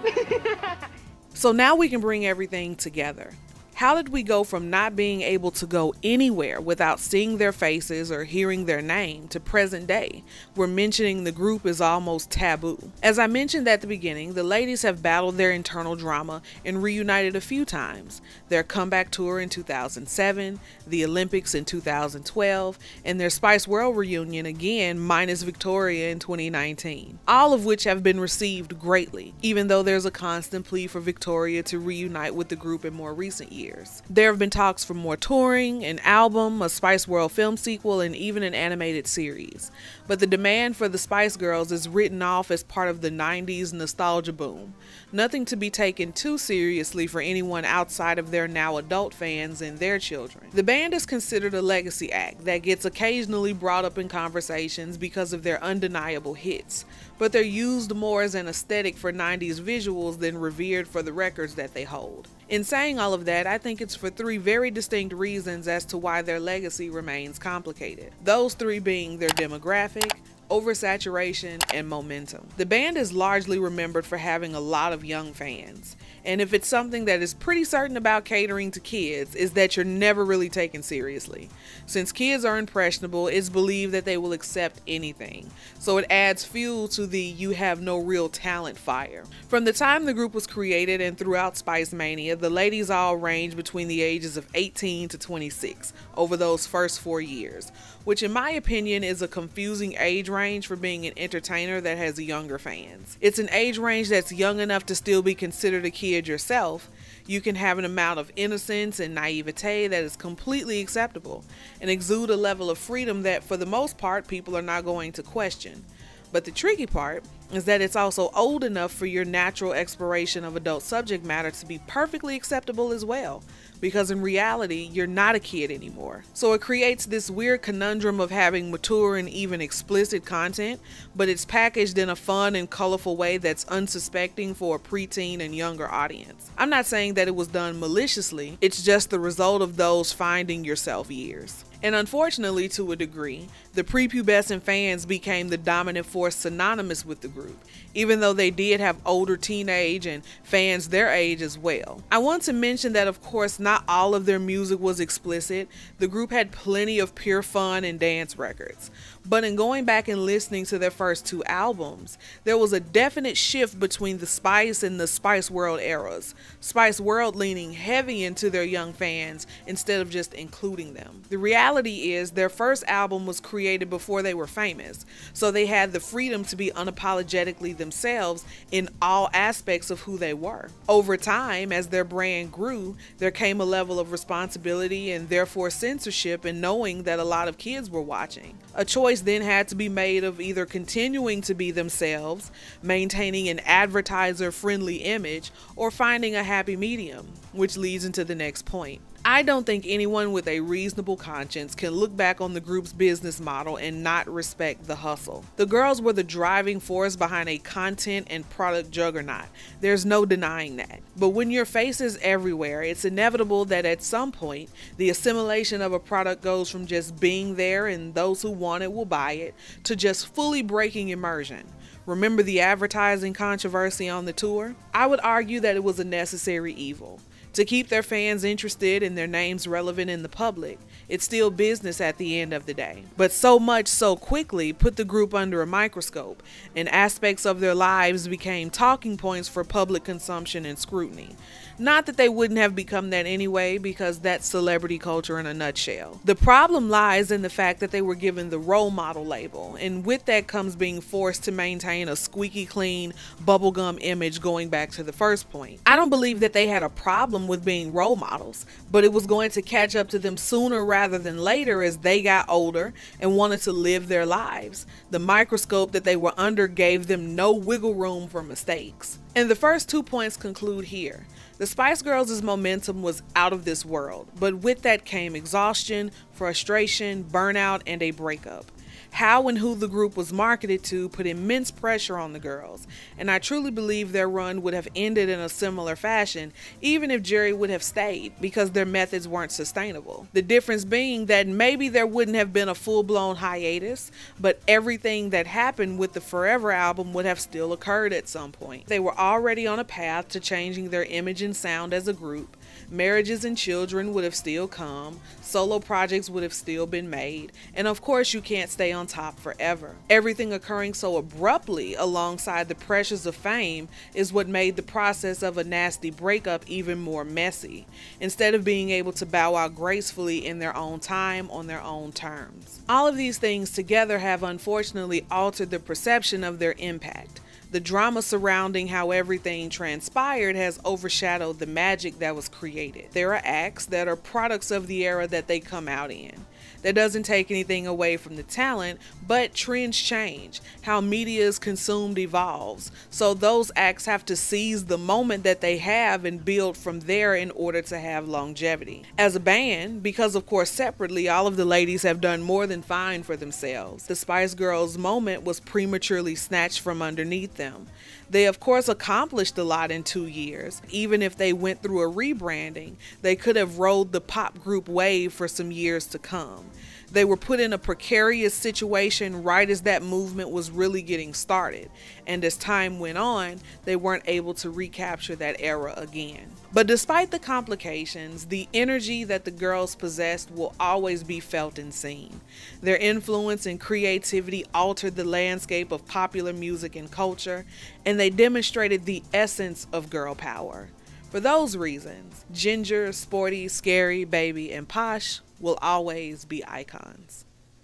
So now we can bring everything together. How did we go from not being able to go anywhere without seeing their faces or hearing their name to present day, where mentioning the group is almost taboo? As I mentioned at the beginning, the ladies have battled their internal drama and reunited a few times. Their comeback tour in 2007, the Olympics in 2012, and their Spice World reunion again, minus Victoria in 2019. All of which have been received greatly, even though there's a constant plea for Victoria to reunite with the group in more recent years. There have been talks for more touring, an album, a Spice World film sequel, and even an animated series. But the demand for the Spice Girls is written off as part of the 90s nostalgia boom. Nothing to be taken too seriously for anyone outside of their now adult fans and their children. The band is considered a legacy act that gets occasionally brought up in conversations because of their undeniable hits, but they're used more as an aesthetic for 90s visuals than revered for the records that they hold. In saying all of that, I think it's for 3 very distinct reasons as to why their legacy remains complicated. Those 3 being their demographic, oversaturation, and momentum. The band is largely remembered for having a lot of young fans, and if it's something that is pretty certain about catering to kids, is that you're never really taken seriously. Since kids are impressionable, it's believed that they will accept anything, so it adds fuel to the you have no real talent fire. From the time the group was created and throughout Spicemania, the ladies all range between the ages of 18 to 26 over those first 4 years, which in my opinion is a confusing age range for being an entertainer that has younger fans. It's an age range that's young enough to still be considered a kid yourself. You can have an amount of innocence and naivete that is completely acceptable and exude a level of freedom that for the most part people are not going to question. But the tricky part is that it's also old enough for your natural exploration of adult subject matter to be perfectly acceptable as well, because in reality, you're not a kid anymore. So it creates this weird conundrum of having mature and even explicit content, but it's packaged in a fun and colorful way that's unsuspecting for a preteen and younger audience. I'm not saying that it was done maliciously, it's just the result of those finding yourself years. And unfortunately, to a degree, the prepubescent fans became the dominant force synonymous with the group. group, even though they did have older teenage and fans their age as well. I want to mention that, of course, not all of their music was explicit. The group had plenty of pure fun and dance records. But in going back and listening to their first two albums, there was a definite shift between the Spice and the Spice World eras. Spice World leaning heavy into their young fans instead of just including them. The reality is their first album was created before they were famous, so they had the freedom to be unapologetically themselves in all aspects of who they were. Over time, as their brand grew, there came a level of responsibility and therefore censorship and knowing that a lot of kids were watching. A choice then had to be made of either continuing to be themselves, maintaining an advertiser-friendly image, or finding a happy medium, which leads into the next point. I don't think anyone with a reasonable conscience can look back on the group's business model and not respect the hustle. The girls were the driving force behind a content and product juggernaut. There's no denying that. But when your face is everywhere, it's inevitable that at some point, the assimilation of a product goes from just being there and those who want it will buy it, to just fully breaking immersion. Remember the advertising controversy on the tour? I would argue that it was a necessary evil. To keep their fans interested and their names relevant in the public, it's still business at the end of the day. But so much so quickly put the group under a microscope, and aspects of their lives became talking points for public consumption and scrutiny. Not that they wouldn't have become that anyway, because that's celebrity culture in a nutshell. The problem lies in the fact that they were given the role model label, and with that comes being forced to maintain a squeaky clean bubblegum image, going back to the first point. I don't believe that they had a problem with being role models, but it was going to catch up to them sooner rather than later as they got older and wanted to live their lives. The microscope that they were under gave them no wiggle room for mistakes. And the first 2 points conclude here. The Spice Girls' momentum was out of this world, but with that came exhaustion, frustration, burnout, and a breakup. How and who the group was marketed to put immense pressure on the girls, and I truly believe their run would have ended in a similar fashion even if Geri would have stayed, because their methods weren't sustainable. The difference being that maybe there wouldn't have been a full-blown hiatus, but everything that happened with the Forever album would have still occurred at some point. They were already on a path to changing their image and sound as a group. Marriages and children would have still come, solo projects would have still been made, and of course you can't stay on top forever. Everything occurring so abruptly alongside the pressures of fame is what made the process of a nasty breakup even more messy, instead of being able to bow out gracefully in their own time on their own terms. All of these things together have unfortunately altered the perception of their impact. The drama surrounding how everything transpired has overshadowed the magic that was created. There are acts that are products of the era that they come out in. That doesn't take anything away from the talent, but trends change. How media is consumed evolves. So those acts have to seize the moment that they have and build from there in order to have longevity. As a band, because of course separately, all of the ladies have done more than fine for themselves. The Spice Girls' moment was prematurely snatched from underneath them. They of course accomplished a lot in 2 years. Even if they went through a rebranding, they could have rode the pop group wave for some years to come. They were put in a precarious situation right as that movement was really getting started, and as time went on, they weren't able to recapture that era again. But despite the complications, the energy that the girls possessed will always be felt and seen. Their influence and creativity altered the landscape of popular music and culture, and they demonstrated the essence of girl power. For those reasons, Ginger, Sporty, Scary, Baby, and Posh will always be icons.